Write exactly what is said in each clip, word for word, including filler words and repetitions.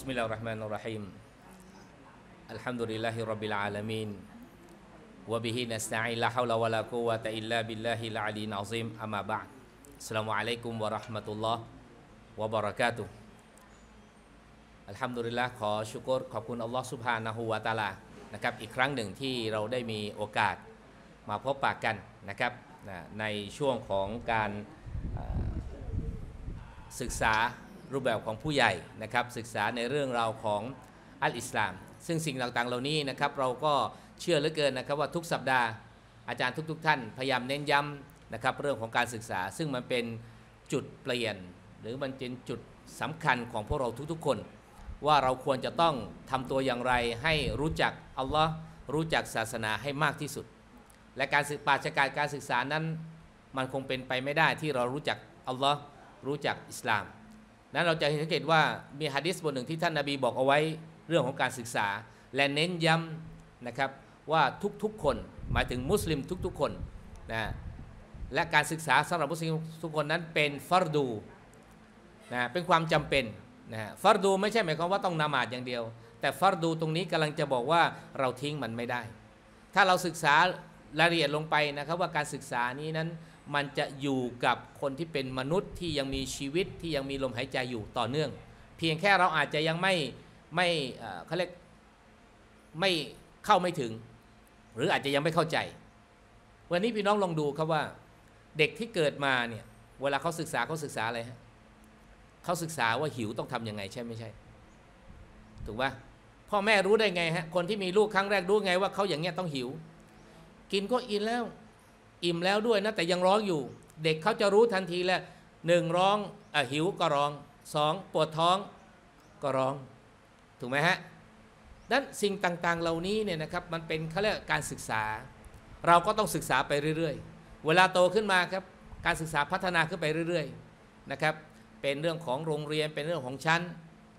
بسم الله الرحمن الرحيم الحمد لله رب العالمين وبه نستعين لا حول ولا قوة إلا بالله العلي العظيم أما بعد السلام عليكم ورحمة الله وبركاته الحمد لله ขอชูกรขอบคุณอัลลอฮฺซุบฮานะฮูวะตะอาลานะครับอีกครั้งหนึ่งที่เราได้มีโอกาสมาพบปะกันนะครับในช่วงของการศึกษารูปแบบของผู้ใหญ่นะครับศึกษาในเรื่องราวของอัลอิสลามซึ่งสิ่งต่างๆเหล่านี้นะครับเราก็เชื่อเหลือเกินนะครับว่าทุกสัปดาห์อาจารย์ทุกๆท่านพยายามเน้นย้ำนะครับเรื่องของการศึกษาซึ่งมันเป็นจุดเปลี่ยนหรือมันเป็นจุดสำคัญของพวกเราทุกๆคนว่าเราควรจะต้องทำตัวอย่างไรให้รู้จักอัลลอฮ์รู้จักศาสนาให้มากที่สุดและการศึกษาปาชญ์การศึกษานั้นมันคงเป็นไปไม่ได้ที่เรารู้จักอัลลอฮ์รู้จักอิสลามนั้นเราจะเห็นสังเกตว่ามีหะดีษบทหนึ่งที่ท่านนบีบอกเอาไว้เรื่องของการศึกษาและเน้นย้ำนะครับว่าทุกๆคนหมายถึงมุสลิมทุกๆคนนะและการศึกษาสำหรับมุสลิมทุกคนนั้นเป็นฟัรดูนะเป็นความจำเป็นนะฟัรดูไม่ใช่หมายความว่าต้องนามาดอย่างเดียวแต่ฟัรดูตรงนี้กำลังจะบอกว่าเราทิ้งมันไม่ได้ถ้าเราศึกษารายละเอียดลงไปนะครับว่าการศึกษานี้นั้นมันจะอยู่กับคนที่เป็นมนุษย์ที่ยังมีชีวิตที่ยังมีลมหายใจอยู่ต่อเนื่องเพียงแค่เราอาจจะยังไม่ไม่เขาเรียกไม่เข้าไม่ถึงหรืออาจจะยังไม่เข้าใจวันนี้พี่น้องลองดูครับว่าเด็กที่เกิดมาเนี่ยเวลาเขาศึกษาเขาศึกษาอะไรฮะเขาศึกษาว่าหิวต้องทำยังไงใช่ไม่ใช่ถูกป่ะพ่อแม่รู้ได้ไงฮะคนที่มีลูกครั้งแรกรู้ไงว่าเขาอย่างเงี้ยต้องหิวกินก็อิ่มแล้วอิ่มแล้วด้วยนะแต่ยังร้องอยู่เด็กเขาจะรู้ทันทีแหละหนึ่งร้องอ่ะหิวก็ร้องสองปวดท้องก็ร้องถูกไหมฮะดังนั้นสิ่งต่างๆเหล่านี้เนี่ยนะครับมันเป็นเขาเรียกการศึกษาเราก็ต้องศึกษาไปเรื่อยๆเวลาโตขึ้นมาครับการศึกษาพัฒนาขึ้นไปเรื่อยๆนะครับเป็นเรื่องของโรงเรียนเป็นเรื่องของชั้น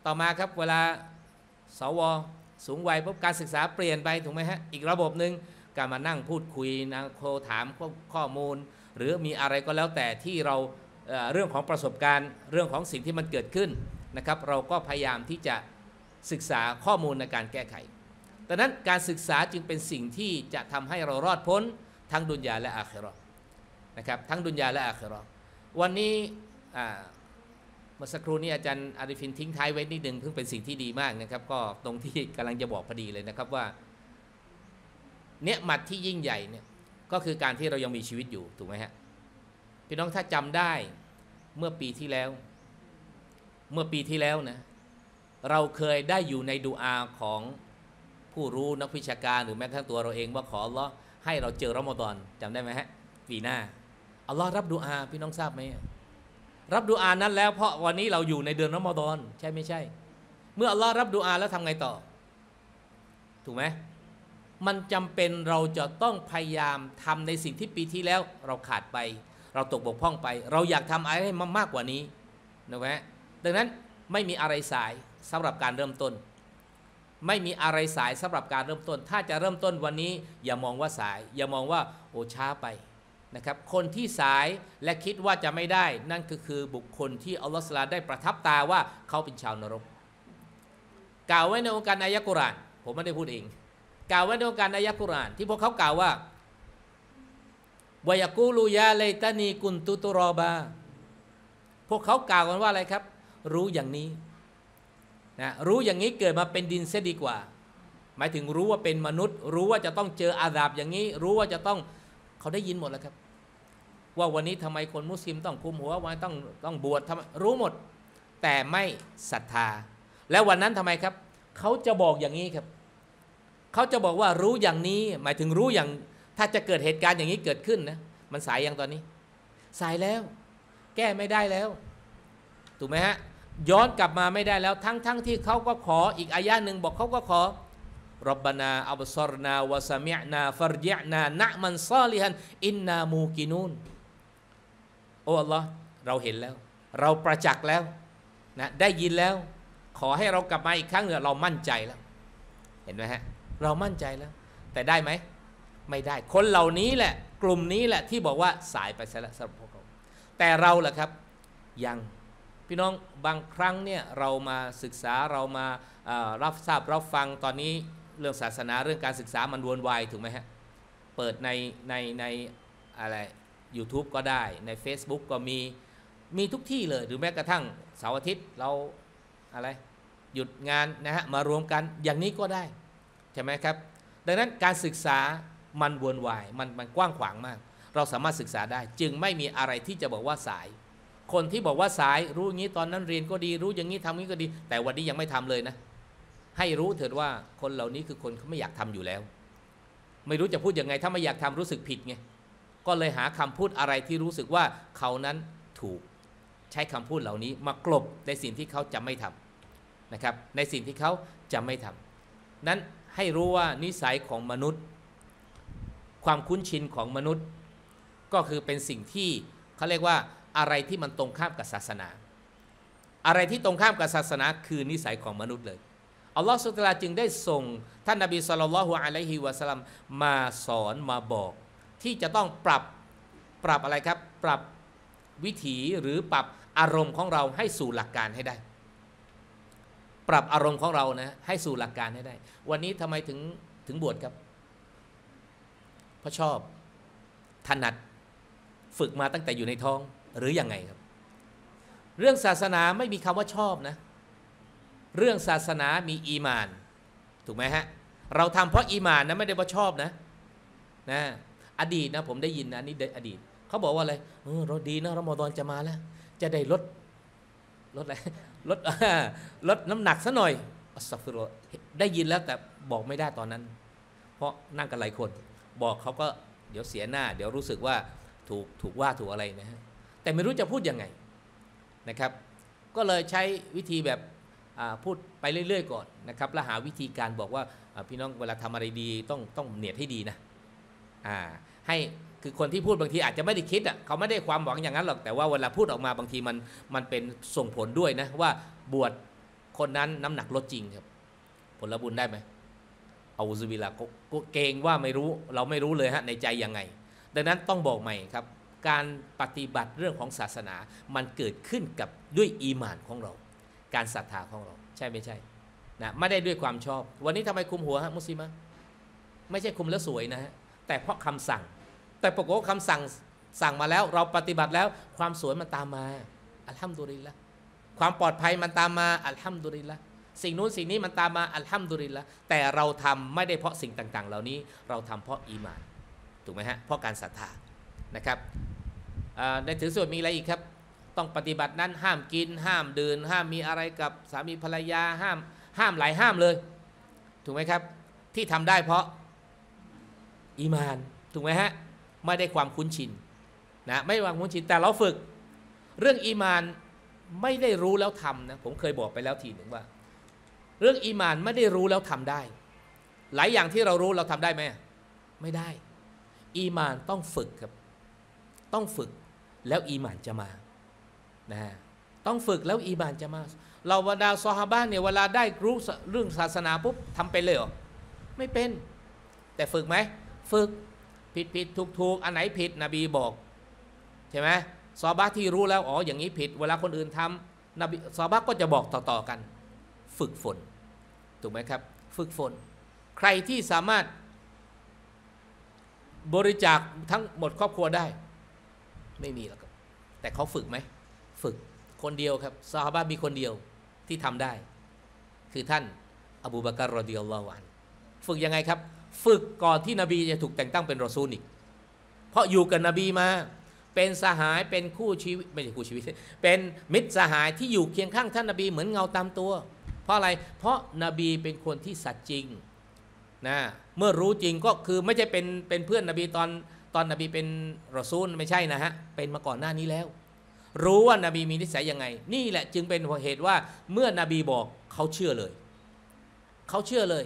ต่อมาครับเวลาสวสูงวัยพบการศึกษาเปลี่ยนไปถูกไหมฮะอีกระบบหนึ่งการมานั่งพูดคุยนะโคถามข้อมูลหรือมีอะไรก็แล้วแต่ที่เราเรื่องของประสบการณ์เรื่องของสิ่งที่มันเกิดขึ้นนะครับเราก็พยายามที่จะศึกษาข้อมูลในการแก้ไขดังนั้นการศึกษาจึงเป็นสิ่งที่จะทำให้เรารอดพ้นทั้งดุนยาและอาคิเราะห์นะครับทั้งดุนยาและอาคิเราะห์วันนี้เมื่อสักครู่นี้อาจารย์อาริฟินทิ้งท้ายไว้นิดนึงเพิ่งเป็นสิ่งที่ดีมากนะครับก็ตรงที่กำลังจะบอกพอดีเลยนะครับว่าเนื้อมัดที่ยิ่งใหญ่เนี่ยก็คือการที่เรายังมีชีวิตอยู่ถูกไหมฮะพี่น้องถ้าจำได้เมื่อปีที่แล้วเมื่อปีที่แล้วนะเราเคยได้อยู่ในดุอาของผู้รู้นักวิชาการหรือแม้กระทั่งตัวเราเองว่าขออัลลอฮ์ให้เราเจอรอมฎอนจำได้ไหมฮะปีหน้าอัลลอฮ์รับดุอาพี่น้องทราบไหมรับดุอานั้นแล้วเพราะวันนี้เราอยู่ในเดือนรอมฎอนใช่ไม่ใช่เมื่ออัลลอฮ์รับดุอาแล้วทำไงต่อถูกไหมมันจำเป็นเราจะต้องพยายามทำในสิ่งที่ปีที่แล้วเราขาดไปเราตกบกพร่องไปเราอยากทำอะไรให้มากกว่านี้นะฮะดังนั้นไม่มีอะไรสายสำหรับการเริ่มต้นไม่มีอะไรสายสำหรับการเริ่มต้นถ้าจะเริ่มต้นวันนี้อย่ามองว่าสายอย่ามองว่าโอ้ช้าไปนะครับคนที่สายและคิดว่าจะไม่ได้นั่นก็คือบุคคลที่อัลลอฮฺสุลาได้ประทับตาว่าเขาเป็นชาวนรกกล่าวไว้ในองค์การอายะกุรอานผมไม่ได้พูดเองกล่าวไว้ในองค์การอายะกุรอานที่พวกเขากล่าวว่าวายกูลูยาเลตานีกุนตุตุรอบาพวกเขากล่าวกันว่าอะไรครับรู้อย่างนี้นะรู้อย่างนี้เกิดมาเป็นดินเสียดีกว่าหมายถึงรู้ว่าเป็นมนุษย์รู้ว่าจะต้องเจออาดาบอย่างนี้รู้ว่าจะต้องเขาได้ยินหมดแล้วครับว่าวันนี้ทำไมคนมุสลิมต้องคุมหัววันต้องต้องบวชทำรู้หมดแต่ไม่ศรัทธาแล้ววันนั้นทำไมครับเขาจะบอกอย่างนี้ครับเขาจะบอกว่ารู้อย่างนี้หมายถึงรู้อย่างถ้าจะเกิดเหตุการณ์อย่างนี้เกิดขึ้นนะมันสายยังตอนนี้สายแล้วแก้ไม่ได้แล้วถูกไหมฮะย้อนกลับมาไม่ได้แล้วทั้งๆ ท, ที่เขาก็ขออีกอายะหนึ่งบอกเขาก็ขอร็อบบะนาอับซอรนาวะซะมิอ์นาฟัรญิอ์นานะมันซอลิฮันอินนามูกินูนโอ้อัลลอฮ์เราเห็นแล้วเราประจักษ์แล้วนะได้ยินแล้วขอให้เรากลับมาอีกครั้งหนึ่งเรามั่นใจแล้วเห็นไหมฮะเรามั่นใจแล้วแต่ได้ไหมไม่ได้คนเหล่านี้แหละกลุ่มนี้แหละที่บอกว่าสายไปซะแล้วสำหรับพวกเขาแต่เราล่ะครับยัง พี่น้องบางครั้งเนี่ยเรามาศึกษาเรามารับทราบรับฟังตอนนี้เรื่องศาสนาเรื่องการศึกษามันวนวายถูกไหมฮะเปิดในในในอะไร ยูทูบ ก็ได้ใน เฟซบุ๊ก ก็มีมีทุกที่เลยหรือแม้กระทั่งเสาร์อาทิตย์เราอะไรหยุดงานนะฮะมารวมกันอย่างนี้ก็ได้ใช่ไหมครับดังนั้นการศึกษามันวนวายมันมันกว้างขวางมากเราสามารถศึกษาได้จึงไม่มีอะไรที่จะบอกว่าสายคนที่บอกว่าสายรู้อย่างนี้ตอนนั้นเรียนก็ดีรู้อย่างนี้ทำนี้ก็ดีแต่วันนี้ยังไม่ทำเลยนะให้รู้เถิดว่าคนเหล่านี้คือคนเขาไม่อยากทำอยู่แล้วไม่รู้จะพูดยังไงถ้าไม่อยากทำรู้สึกผิดไงก็เลยหาคำพูดอะไรที่รู้สึกว่าเขานั้นถูกใช้คำพูดเหล่านี้มากลบในสิ่งที่เขาจะไม่ทำนะครับในสิ่งที่เขาจะไม่ทำนั้นให้รู้ว่านิสัยของมนุษย์ความคุ้นชินของมนุษย์ก็คือเป็นสิ่งที่เขาเรียกว่าอะไรที่มันตรงข้ามกับศาสนาอะไรที่ตรงข้ามกับศาสนาคือนิสัยของมนุษย์เลยอัลลอฮฺซุบฮานะฮูวะตะอาลาจึงได้ส่งท่านนบีศ็อลลัลลอฮุอะลัยฮิวะซัลลัมมาสอนมาบอกที่จะต้องปรับปรับอะไรครับปรับวิถีหรือปรับอารมณ์ของเราให้สู่หลักการให้ได้ปรับอารมณ์ของเรานะให้สู่หลักการให้ได้วันนี้ทำไมถึงถึงบวชครับเพราะชอบถนัดฝึกมาตั้งแต่อยู่ในท้องหรือยังไงครับเรื่องศาสนาไม่มีคำว่าชอบนะเรื่องศาสนามีอีมานถูกไหมฮะเราทำเพราะอีมานนะไม่ได้เพราะชอบนะนะอดีตนะผมได้ยินนะนี่อดีตเขาบอกว่าอะไรเออเราดีนะรอมฎอนจะมาแล้วจะได้ลดลดอะไรลดลดน้ำหนักซะหน่อยอัสตัฆฟิรุลลอฮ์ได้ยินแล้วแต่บอกไม่ได้ตอนนั้นเพราะนั่งกันหลายคนบอกเขาก็เดี๋ยวเสียหน้าเดี๋ยวรู้สึกว่าถูกถูกว่าถูกอะไรนะฮะแต่ไม่รู้จะพูดยังไงนะครับก็เลยใช้วิธีแบบพูดไปเรื่อยๆก่อนนะครับแล้วหาวิธีการบอกว่าพี่น้องเวลาทำอะไรดีต้องต้องเนียดให้ดีนะให้คือคนที่พูดบางทีอาจจะไม่ได้คิดอ่ะเขาไม่ได้ความหวังอย่างนั้นหรอกแต่ว่าเวลาพูดออกมาบางทีมันมันเป็นส่งผลด้วยนะว่าบวชคนนั้นน้ำหนักลดจริงครับผลบุญได้ไหมเอาอุซุบิลละก็เกรงว่าไม่รู้เราไม่รู้เลยฮะในใจยังไงดังนั้นต้องบอกใหม่ครับการปฏิบัติเรื่องของศาสนามันเกิดขึ้นกับด้วยอีหม่านของเราการศรัทธาของเราใช่ไม่ใช่นะไม่ได้ด้วยความชอบวันนี้ทำไมคุมหัวฮะมุสลิมะไม่ใช่คุมแล้วสวยนะฮะแต่เพราะคำสั่งแต่ปรากฏว่าคำสั่งสั่งมาแล้วเราปฏิบัติแล้วความสวยมันตามมาอัลฮัมดุลิลละความปลอดภัยมันตามมาอัลฮัมดุลิลละสิ่งนู้นสิ่งนี้มันตามมาอัลฮัมดุลิลละแต่เราทำไม่ได้เพราะสิ่งต่างๆเหล่านี้เราทำเพราะอีหม่านถูกไหมฮะเพราะการศรัทธานะครับในถือส่วนมีอะไรอีกครับต้องปฏิบัตินั้นห้ามกินห้ามดื่มห้ามมีอะไรกับสามีภรรยาห้ามห้ามหลายห้ามเลยถูกไหมครับที่ทำได้เพราะอีหม่านถูกไหมฮะไม่ได้ความคุ้นชินนะไม่ความคุ้นชินแต่เราฝึกเรื่องอีมานไม่ได้รู้แล้วทำนะผมเคยบอกไปแล้วทีหนึ่งว่าเรื่องอีมานไม่ได้รู้แล้วทำได้หลายอย่างที่เรารู้เราทำได้ไหมไม่ได้อีมานต้องฝึกครับต้องฝึกแล้วอีมานจะมานะต้องฝึกแล้วอีมานจะมาเราบรรดาซอฮาบะห์เนี่ยเวลาได้รู้เรื่องศาสนาปุ๊บทำเป็นเลยเหรอไม่เป็นแต่ฝึกไหมฝึกผิดผิดถูกถูกอันไหนผิดนบีบอกใช่ไหมซอฮาบะห์ที่รู้แล้วอ๋ออย่างนี้ผิดเวลาคนอื่นทำนบีซอฮาบะห์ก็จะบอกต่อๆกันฝึกฝนถูกไหมครับฝึกฝนใครที่สามารถบริจาคทั้งหมดครอบครัวได้ไม่มีหรอกแต่เขาฝึกไหมฝึกคนเดียวครับซอฮาบะห์มีคนเดียวที่ทำได้คือท่านอบูบักร รอฎิยัลลอฮุอันฮุฝึกยังไงครับฝึกก่อนที่นบีจะถูกแต่งตั้งเป็นรอซูลอีกเพราะอยู่กับนบีมาเป็นสหายเป็นคู่ชีวิตไม่ใช่คู่ชีวิตเป็นมิตรสหายที่อยู่เคียงข้างท่านนบีเหมือนเงาตามตัวเพราะอะไรเพราะนบีเป็นคนที่สัตย์จริงนะเมื่อรู้จริงก็คือไม่ใช่เป็นเป็นเพื่อนนบีตอนตอนนบีเป็นรอซูลไม่ใช่นะฮะเป็นมาก่อนหน้านี้แล้วรู้ว่านบีมีนิสัยยังไงนี่แหละจึงเป็นเหตุว่าเมื่อนบีบอกเขาเชื่อเลยเขาเชื่อเลย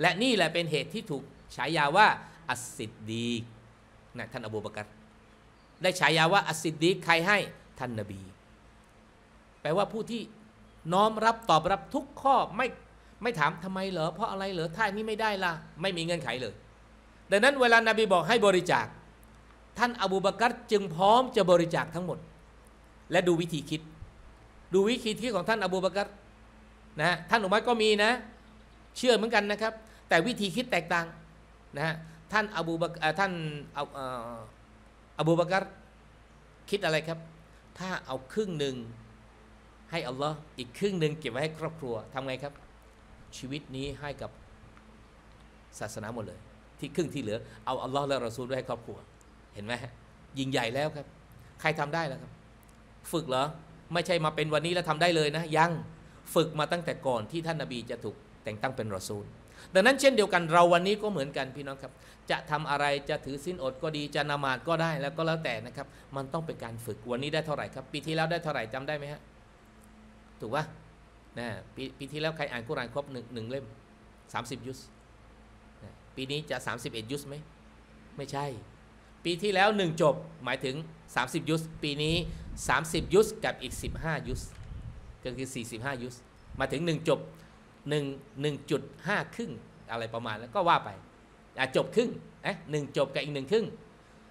และนี่แหละเป็นเหตุที่ถูกฉายาว่าอัสซิดดีกนะท่านอบูบักรได้ฉายาว่าอัสซิดดีกใครให้ท่านนบีแปลว่าผู้ที่น้อมรับตอบรับทุกข้อไม่ไม่ถามทำไมเหรอเพราะอะไรเหรอถ้านี้ไม่ได้ล่ะไม่มีเงื่อนไขเลยดังนั้นเวลานบีบอกให้บริจาคท่านอบูบักรจึงพร้อมจะบริจาคทั้งหมดและดูวิธีคิด ดูวิธีคิดของท่านอบูบักรนะฮะท่านอุมัรก็มีนะเชื่อเหมือนกันนะครับแต่วิธีคิดแตกต่างนะฮะท่านอบูบักรท่านอบูบักรคิดอะไรครับถ้าเอาครึ่งหนึ่งให้อัลลอฮ์อีกครึ่งหนึ่งเก็บไว้ให้ครอบครัวทำไงครับชีวิตนี้ให้กับศาสนาหมดเลยที่ครึ่งที่เหลือเอาอัลลอฮ์และรอซูลไว้ให้ครอบครัวเห็นไหมยิ่งใหญ่แล้วครับใครทำได้แล้วครับฝึกเหรอไม่ใช่มาเป็นวันนี้แล้วทำได้เลยนะยังฝึกมาตั้งแต่ก่อนที่ท่านนบีจะถูกแต่งตั้งเป็นรอซูลดังนั้นเช่นเดียวกันเราวันนี้ก็เหมือนกันพี่น้องครับจะทำอะไรจะถือศีลอดก็ดีจะนามาดก็ได้แล้วก็แล้วแต่นะครับมันต้องเป็นการฝึกวันนี้ได้เท่าไหร่ครับปีที่แล้วได้เท่าไหร่จำได้ไหมฮะถูกปะนะปีปีที่แล้วใครอ่านกุรอานครบหนึ่งหนึ่งเล่มสามสิบยุสปีนี้จะสามสิบเอ็ดยุสไหมไม่ใช่ปีที่แล้วหนึ่งจบหมายถึงสามสิบยุสปีนี้สามสิบยุสกับอีกสิบห้ายุสก็คือสี่สิบห้ายุสมาถึงหนึ่งจบหนึ่ง หนึ่งจุดห้า ครึ่งอะไรประมาณแล้วก็ว่าไปจบครึ่งเอ๊ะหนึ่งจบกับอีกหนึ่งครึ่ง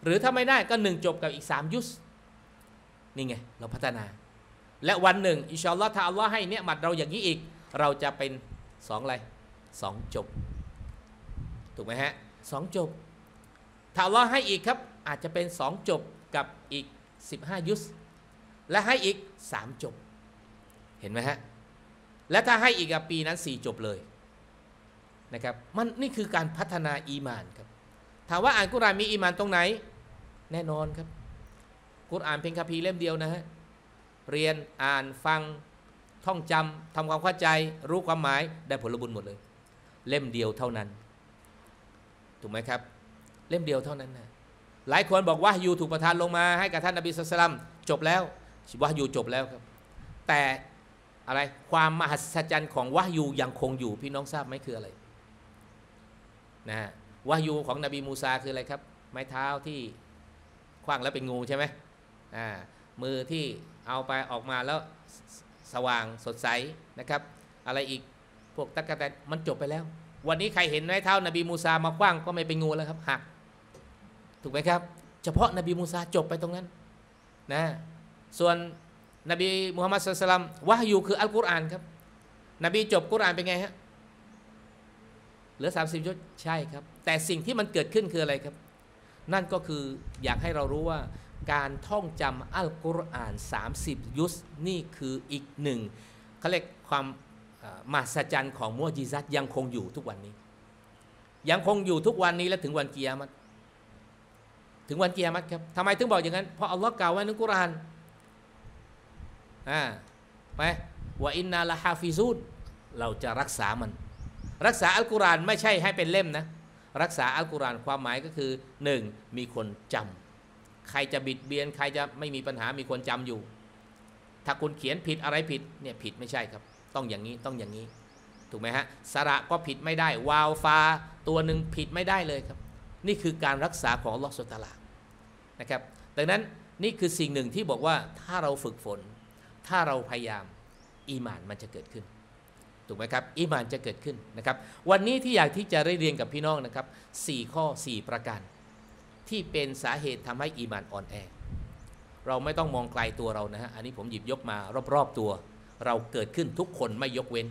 หรือถ้าไม่ได้ก็หนึ่งจบกับอีกสามยุสนี่ไงเราพัฒนาและวันหนึ่งอินชาอัลลอฮ์ถ้าอัลลอฮ์ให้เนี่ยมัดเราอย่างนี้อีกเราจะเป็นสองอะไรสองจบถูกไหมฮะสองจบถ้าอัลลอฮ์ให้อีกครับอาจจะเป็นสองจบกับอีกสิบห้ายุสและให้อีกสามจบเห็นไหมฮะและถ้าให้อีกปีนั้นสี่จบเลยนะครับมันนี่คือการพัฒนาอีมานครับถามว่าอ่านกุรอานมีอีมานตรงไหนแน่นอนครับกุรอานเพียงคัมภีร์เล่มเดียวนะฮะเรียนอ่านฟังท่องจำทำความเข้าใจรู้ความหมายได้ผลบุญหมดเลยเล่มเดียวเท่านั้นถูกไหมครับเล่มเดียวเท่านั้นนะหลายคนบอกว่าอยู่ถูกประทานลงมาให้กับท่านนบีศ็อลลัลลอฮุอะลัยฮิวะซัลลัมจบแล้ววะฮยูจบแล้วครับแต่อะไรความมหัศจรรย์ของวะฮยูยังคงอยู่พี่น้องทราบไหมคืออะไรนะฮะวะฮยูของนบีมูซาคืออะไรครับไม้เท้าที่คว้างแล้วเป็นงูใช่ไหมอ่ามือที่เอาไปออกมาแล้วสว่างสดใสนะครับอะไรอีกพวกตะกะแตนมันจบไปแล้ววันนี้ใครเห็นไม้เท้านบีมูซามาคว้างก็ไม่เป็นงูแล้วครับหักถูกไหมครับเฉพาะนบีมูซาจบไปตรงนั้นนะส่วนนบีมุฮัมมัดศ็อลลัลลอฮุอะลัยฮิวะซัลลัมวะฮยูคืออัลกุรอานครับนบีจบกุรอานเป็นไงฮะเหลือสามสิบยุสใช่ครับแต่สิ่งที่มันเกิดขึ้นคืออะไรครับนั่นก็คืออยากให้เรารู้ว่าการท่องจำอัลกุรอานสามสิบยุสนี่คืออีกหนึ่งเขาเรียกความมหัศจรรย์ของมุอ์ญิซะฮ์ยังคงอยู่ทุกวันนี้ยังคงอยู่ทุกวันนี้และถึงวันกิยามะฮ์ถึงวันกิยามะฮ์ครับทำไมถึงบอกอย่างนั้นเพราะอัลลอฮ์กล่าวไว้ในกุรอานอ่าไปว่าอินนาละฮาฟิซูนเราจะรักษามันรักษาอัลกุรอานไม่ใช่ให้เป็นเล่มนะรักษาอัลกุรอานความหมายก็คือหนึ่งมีคนจำใครจะบิดเบียนใครจะไม่มีปัญหามีคนจำอยู่ถ้าคุณเขียนผิดอะไรผิดเนี่ยผิดไม่ใช่ครับต้องอย่างนี้ต้องอย่างนี้ถูกไหมฮะสระก็ผิดไม่ได้วาวฟาตัวหนึ่งผิดไม่ได้เลยครับนี่คือการรักษาของอัลลอฮฺสุบฮานะฮูวะตะอาลานะครับดังนั้นนี่คือสิ่งหนึ่งที่บอกว่าถ้าเราฝึกฝนถ้าเราพยายามอีหม่านมันจะเกิดขึ้นถูกไหมครับอีหม่านจะเกิดขึ้นนะครับวันนี้ที่อยากที่จะได้เรียนกับพี่น้องนะครับสี่ข้อสี่ประการที่เป็นสาเหตุทำให้อีมานอ่อนแอเราไม่ต้องมองไกลตัวเรานะฮะอันนี้ผมหยิบยกมารอบๆตัวเราเกิดขึ้นทุกคนไม่ยกเว้น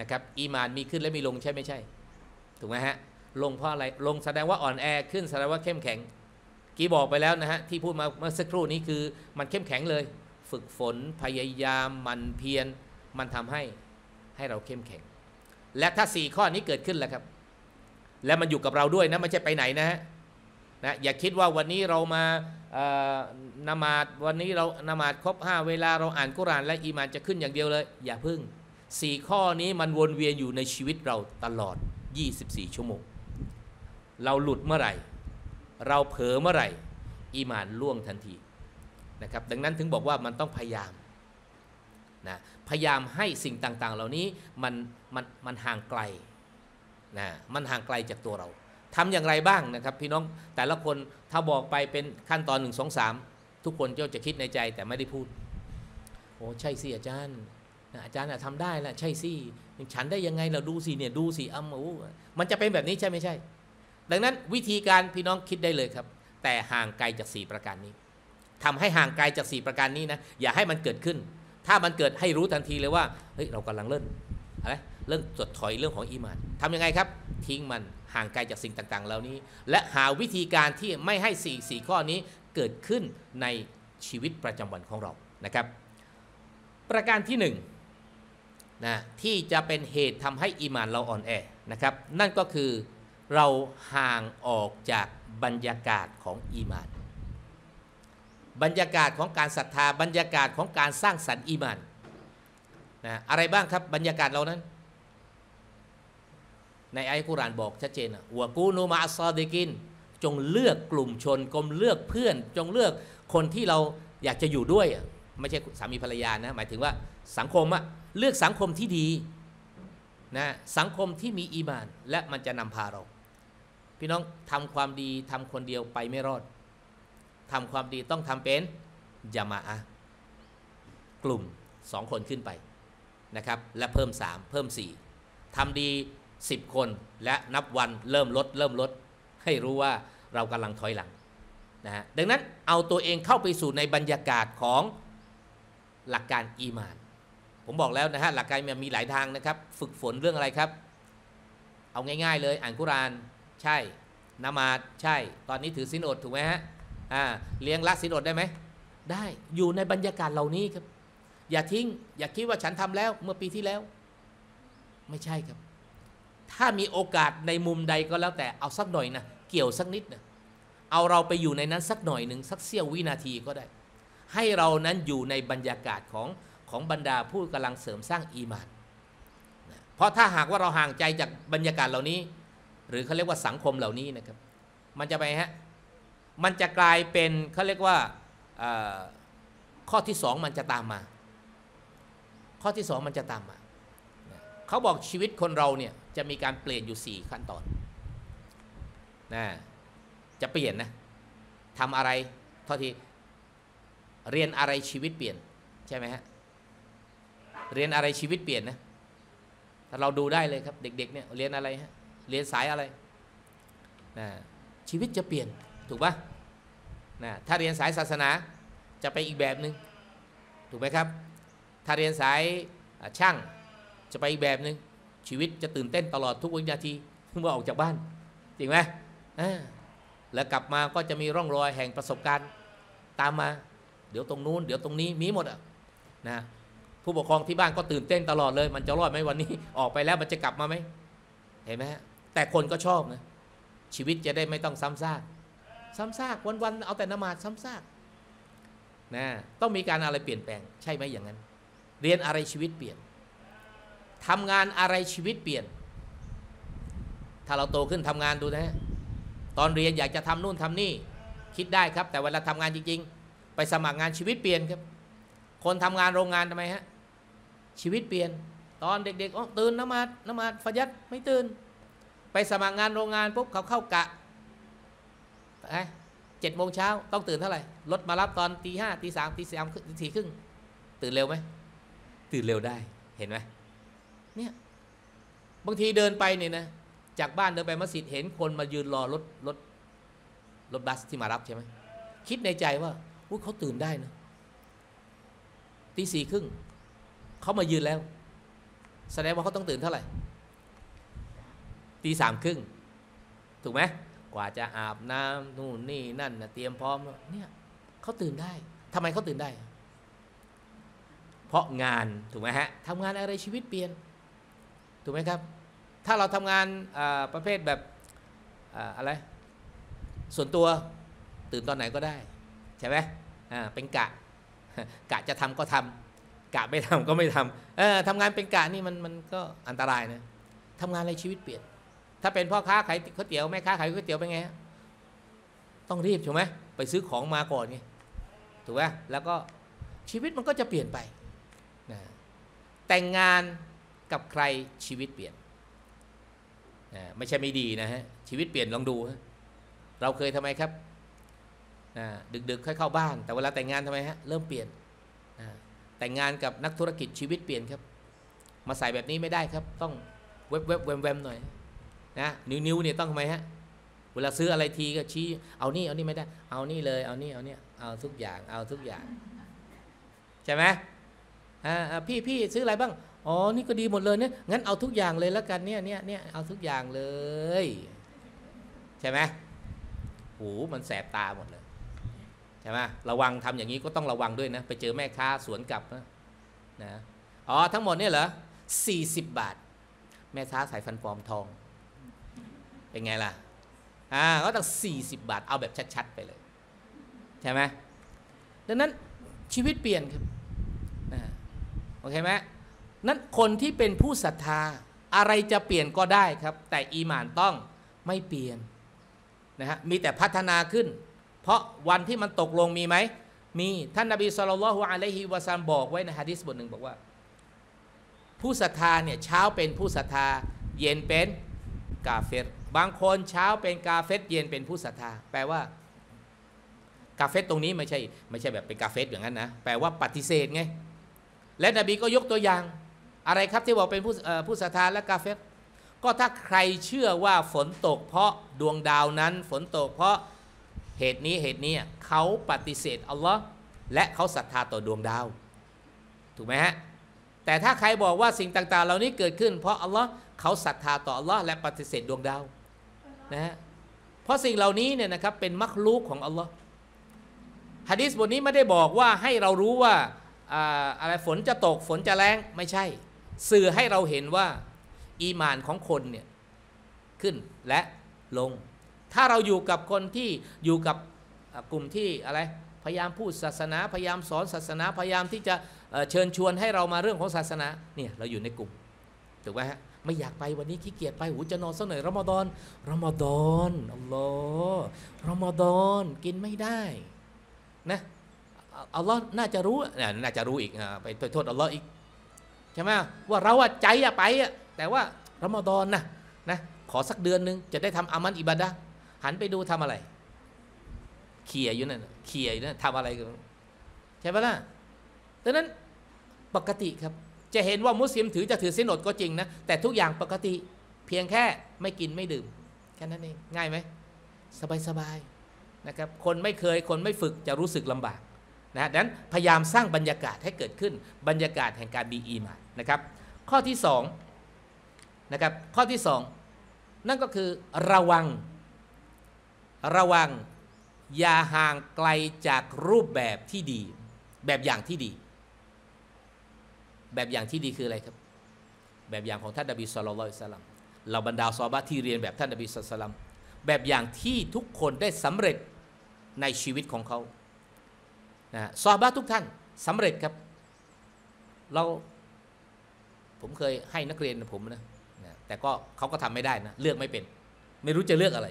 นะครับอีมานมีขึ้นและมีลงใช่ไม่ใช่ถูกไหมฮะลงเพราะอะไรลงแสดงว่าอ่อนแอขึ้นแสดงว่าเข้มแข็งกี่บอกไปแล้วนะฮะที่พูดมาเมื่อสักครู่นี้คือมันเข้มแข็งเลยฝึกฝนพยายามมันเพียรมันทำให้ให้เราเข้มแข็งและถ้าสี่ข้อนี้เกิดขึ้นแล้วครับและมันอยู่กับเราด้วยนะไม่ใช่ไปไหนนะฮะนะอย่าคิดว่าวันนี้เรามานามาดวันนี้เรานามาดครบห้าเวลาเราอ่านกุรอานและอีมานจะขึ้นอย่างเดียวเลยอย่าพึ่งสี่ข้อนี้มันวนเวียนอยู่ในชีวิตเราตลอดยี่สิบสี่ชั่วโมงเราหลุดเมื่อไหร่เราเผลอเมื่อไหร่อีมานล่วงทันทีนะครับดังนั้นถึงบอกว่ามันต้องพยายามนะพยายามให้สิ่งต่างๆเหล่านี้มันมันมันห่างไกลนะมันห่างไกลจากตัวเราทำอย่างไรบ้างนะครับพี่น้องแต่ละคนถ้าบอกไปเป็นขั้นตอนหนึ่งสองสามทุกคนก็จะคิดในใจแต่ไม่ได้พูดโอ้ใช่สิอาจารย์อาจารย์ทำได้ละใช่สิฉันได้ยังไงเราดูสิเนี่ยดูสิอ้ำโอ้มันจะเป็นแบบนี้ใช่ไม่ใช่ดังนั้นวิธีการพี่น้องคิดได้เลยครับแต่ห่างไกลจากสี่ประการนี้ทำให้ห่างไกลจากสี่ประการนี้นะอย่าให้มันเกิดขึ้น ถ้ามันเกิดให้รู้ทันทีเลยว่าเฮ้ยเรากำลังเริ่มอะไรเรื่องถดถอยเรื่องของอีมานทำยังไงครับทิ้งมันห่างไกลจากสิ่งต่างๆเหล่านี้และหาวิธีการที่ไม่ให้สี่สี่ข้อนี้เกิดขึ้นในชีวิตประจำวันของเรานะครับประการที่หนึ่งนะที่จะเป็นเหตุทำให้อีมานเราอ่อนแอนะครับนั่นก็คือเราห่างออกจากบรรยากาศของอีมานบรรยากาศของการศรัทธาบรรยากาศของการสร้างสรรค์อีมานนะอะไรบ้างครับบรรยากาศเรานั้นในอัลกุรอานบอกชัดเจนนะวะกูนูมาอัสซอดิกินจงเลือกกลุ่มชนกลุ่มเลือกเพื่อนจงเลือกคนที่เราอยากจะอยู่ด้วยไม่ใช่สามีภรรยานะหมายถึงว่าสังคมอะเลือกสังคมที่ดีนะสังคมที่มีอีมานและมันจะนำพาเราพี่น้องทำความดีทำคนเดียวไปไม่รอดทำความดีต้องทำเป็นญะมาอะห์กลุ่มสองคนขึ้นไปนะครับและเพิ่มสามเพิ่มสี่ทำดีสิบคนและนับวันเริ่มลดเริ่มลดให้รู้ว่าเรากำลังถอยหลังนะฮะดังนั้นเอาตัวเองเข้าไปสู่ในบรรยากาศของหลักการอีมานผมบอกแล้วนะฮะหลักการมีหลายทางนะครับฝึกฝนเรื่องอะไรครับเอาง่ายๆเลยอ่านกุรานใช่นามาดใช่ตอนนี้ถือศีลอดถูกไหมฮะอ่าเลี้ยงละศีลอดได้ไหมได้อยู่ในบรรยากาศเหล่านี้ครับอย่าทิ้งอย่าคิดว่าฉันทำแล้วเมื่อปีที่แล้วไม่ใช่ครับถ้ามีโอกาสในมุมใดก็แล้วแต่เอาสักหน่อยนะเกี่ยวสักนิดนะเอาเราไปอยู่ในนั้นสักหน่อยหนึ่งสักเสี้ยววินาทีก็ได้ให้เรานั้นอยู่ในบรรยากาศของของบรรดาผู้กำลังเสริมสร้างอีมานนะเพราะถ้าหากว่าเราห่างใจจากบรรยากาศเหล่านี้หรือเขาเรียกว่าสังคมเหล่านี้นะครับมันจะไปฮะมันจะกลายเป็นเขาเรียกว่าข้อที่สองมันจะตามมาข้อที่สองมันจะตามมาเขาบอกชีวิตคนเราเนี่ยจะมีการเปลี่ยนอยู่สี่ขั้นตอนนะจะเปลี่ยนนะทำอะไรเท่าที่เรียนอะไรชีวิตเปลี่ยนใช่ไหมฮะเรียนอะไรชีวิตเปลี่ยนนะเราดูได้เลยครับเด็กๆเนี่ยเรียนอะไรฮะเรียนสายอะไรนะชีวิตจะเปลี่ยนถูกปะนะถ้าเรียนสายศาสนาจะไปอีกแบบหนึ่งถูกไหมครับถ้าเรียนสายช่างจะไปอีกแบบหนึ่งชีวิตจะตื่นเต้นตลอดทุกวินาทีเมื่อออกจากบ้านจริงไหมแล้วกลับมาก็จะมีร่องรอยแห่งประสบการณ์ตามมาเดี๋ยวตรงนู้นเดี๋ยวตรงนี้มีหมดอ่ะนะผู้ปกครองที่บ้านก็ตื่นเต้นตลอดเลยมันจะรอดไหมวันนี้ออกไปแล้วมันจะกลับมาไหมเห็นไหมฮะแต่คนก็ชอบนะชีวิตจะได้ไม่ต้องซ้ำซากซ้ำซากวันๆเอาแต่นมาดซ้ำซากนะต้องมีการอะไรเปลี่ยนแปลงใช่ไหมอย่างนั้นเรียนอะไรชีวิตเปลี่ยนทำงานอะไรชีวิตเปลี่ยนถ้าเราโตขึ้นทำงานดูนะตอนเรียนอยากจะทำนู่นทำนี่คิดได้ครับแต่เวลาทำงานจริงๆไปสมัครงานชีวิตเปลี่ยนครับคนทำงานโรงงานทำไมฮะชีวิตเปลี่ยนตอนเด็กๆอ๋อตื่นนมาดนมาดฟัดยัดไม่ตื่นไปสมัครงานโรงงานปุ๊บเขาเข้ากะเจ็ดโมงเช้าต้องตื่นเท่าไหร่รถมารับตอนตีห้าตีสามตีสามตีสี่ครึ่งตื่นเร็วไหมตื่นเร็วได้เห็นไหมเนี่ยบางทีเดินไปเนี่ยนะจากบ้านเดินไปมัสยิดเห็นคนมายืนรอรถรถรถบัสที่มารับใช่ไหมคิดในใจว่าอุ้ยเขาตื่นได้นะตีสี่ครึ่งเขามายืนแล้วแสดงว่าเขาต้องตื่นเท่าไหร่ตีสามครึ่งถูกไหมกว่าจะอาบน้ำนู่นนี่นั่นนะเตรียมพร้อมเนี่ยเขาตื่นได้ทำไมเขาตื่นได้เพราะงานถูกไหมฮะทำงานอะไรชีวิตเปลี่ยนถูกไหมครับถ้าเราทำงานประเภทแบบ อ, อะไรส่วนตัวตื่นตอนไหนก็ได้ใช่ไหมเป็นกะกะจะทำก็ทำกะไม่ทำก็ไม่ทำทำงานเป็นกะนี่มันมันก็อันตรายนะทำงานอะไรชีวิตเปลี่ยนถ้าเป็นพ่อค้าขายก๋วยเตี๋ยวแม่ค้าขายก๋วยเตี๋ยวเป็นไงต้องรีบถูกไหมไปซื้อของมาก่อนไงถูกไหมแล้วก็ชีวิตมันก็จะเปลี่ยนไปนะแต่งงานกับใครชีวิตเปลี่ยนนะไม่ใช่ไม่ดีนะฮะชีวิตเปลี่ยนลองดูเราเคยทำไมครับนะดึกๆค่อยเข้าบ้านแต่เวลาแต่งงานทำไมฮะเริ่มเปลี่ยนนะแต่งงานกับนักธุรกิจชีวิตเปลี่ยนครับมาใส่แบบนี้ไม่ได้ครับต้องเว็บเว็บแวมแวมหน่อยนะนิ้วๆเนี่ยต้องทำไมฮะเวลาซื้ออะไรทีก็ชี้เอานี่เอานี่ไม่ได้เอานี่เลยเอานี่เอาเนี่ยเอาทุกอย่างเอาทุกอย่างใช่ไหม พี่พี่ซื้ออะไรบ้างอ๋อนี่ก็ดีหมดเลยเนี่ยงั้นเอาทุกอย่างเลยแล้วกันเนี่ยเนี่ยเนี่ยเอาทุกอย่างเลยใช่ไหมโอ้โหมันแสบตาหมดเลยใช่ไหมระวังทำอย่างนี้ก็ต้องระวังด้วยนะไปเจอแม่ค้าสวนกลับนะนะอ๋อทั้งหมดเนี่ยเหรอสี่สิบบาทแม่ค้าสายฟันปลอมทองเป็นไงล่ะอ่าก็ต้องสี่สิบบาทเอาแบบชัดๆไปเลยใช่ไหมดังนั้นชีวิตเปลี่ยนครับนะโอเคไหมนั้นคนที่เป็นผู้ศรัทธาอะไรจะเปลี่ยนก็ได้ครับแต่อีหม่านต้องไม่เปลี่ยนนะฮะมีแต่พัฒนาขึ้นเพราะวันที่มันตกลงมีไหมมีท่านนบีศ็อลลัลลอฮุอะลัยฮิวะซัลลัมบอกไว้ในหะดีษบทหนึ่งบอกว่าผู้ศรัทธาเนี่ยเช้าเป็นผู้ศรัทธาเย็นเป็นกาเฟรบางคนเช้าเป็นกาเฟรเย็นเป็นผู้ศรัทธาแปลว่ากาเฟรตรงนี้ไม่ใช่ไม่ใช่แบบเป็นกาเฟรอย่างนั้นนะแปลว่าปฏิเสธไงและนบีก็ยกตัวอย่างอะไรครับที่บอกเป็นผู้ผู้ศรัทธาและกาเฟรก็ถ้าใครเชื่อว่าฝนตกเพราะดวงดาวนั้นฝนตกเพราะเหตุนี้เหตุนี้เขาปฏิเสธอัลลอฮ์และเขาศรัทธาต่อดวงดาวถูกไหมฮะแต่ถ้าใครบอกว่าสิ่งต่างๆเหล่านี้เกิดขึ้นเพราะอัลลอฮ์เขาศรัทธาต่ออัลลอฮ์และปฏิเสธดวงดาวนะฮะเพราะสิ่งเหล่านี้เนี่ยนะครับเป็นมักลูกของอัลลอฮ์หะดีษบทนี้ไม่ได้บอกว่าให้เรารู้ว่าอะไรฝนจะตกฝนจะแรงไม่ใช่สื่อให้เราเห็นว่าอีหม่านของคนเนี่ยขึ้นและลงถ้าเราอยู่กับคนที่อยู่กับกลุ่มที่อะไรพยายามพูดศาสนาพยายามสอนศาสนาพยายามที่จะเชิญชวนให้เรามาเรื่องของศาสนาเนี่ยเราอยู่ในกลุ่มถูกไหมฮะไม่อยากไปวันนี้ขี้เกียจไปหูจะนอนซะหน่อยรอมฎอนรอมฎอนอัลลอฮ์รอมฎอนกินไม่ได้นะอัลลอฮ์น่าจะรู้น่าจะรู้อีกไปโทษอัลลอฮ์อีกใช่ไหมว่าเราอะใจอะไปอะแต่ว่ารอมฎอนนะนะขอสักเดือนนึงจะได้ทำอามัลอิบาดะห์หันไปดูทำอะไรเขี่ยอยู่นั่นเขี่ยอยู่นั่นทำอะไรกันใช่ปะล่ะดังนั้นปกติครับจะเห็นว่ามุสลิมถือจะถือศีลอดก็จริงนะแต่ทุกอย่างปกติเพียงแค่ไม่กินไม่ดื่มแค่นั้นเองง่ายไหมสบายสบายนะครับคนไม่เคยคนไม่ฝึกจะรู้สึกลำบากนะดังนั้นพยายามสร้างบรรยากาศให้เกิดขึ้นบรรยากาศแห่งการมีอีหม่านนะครับข้อที่สองนะครับข้อที่สองนั่นก็คือระวังระวังอย่าห่างไกลจากรูปแบบที่ดีแบบอย่างที่ดีแบบอย่างที่ดีคืออะไรครับแบบอย่างของท่านนบีศ็อลลัลลอฮุอะลัยฮิวะซัลลัมเราบรรดาซอฮาบะห์ที่เรียนแบบท่านนบีศ็อลลัลลอฮุอะลัยฮิวะซัลลัมแบบอย่างที่ทุกคนได้สำเร็จในชีวิตของเขานะซอฮาบะห์ทุกท่านสำเร็จครับเราผมเคยให้นักเรียนผมนะแต่ก็เขาก็ทำไม่ได้นะเลือกไม่เป็นไม่รู้จะเลือกอะไร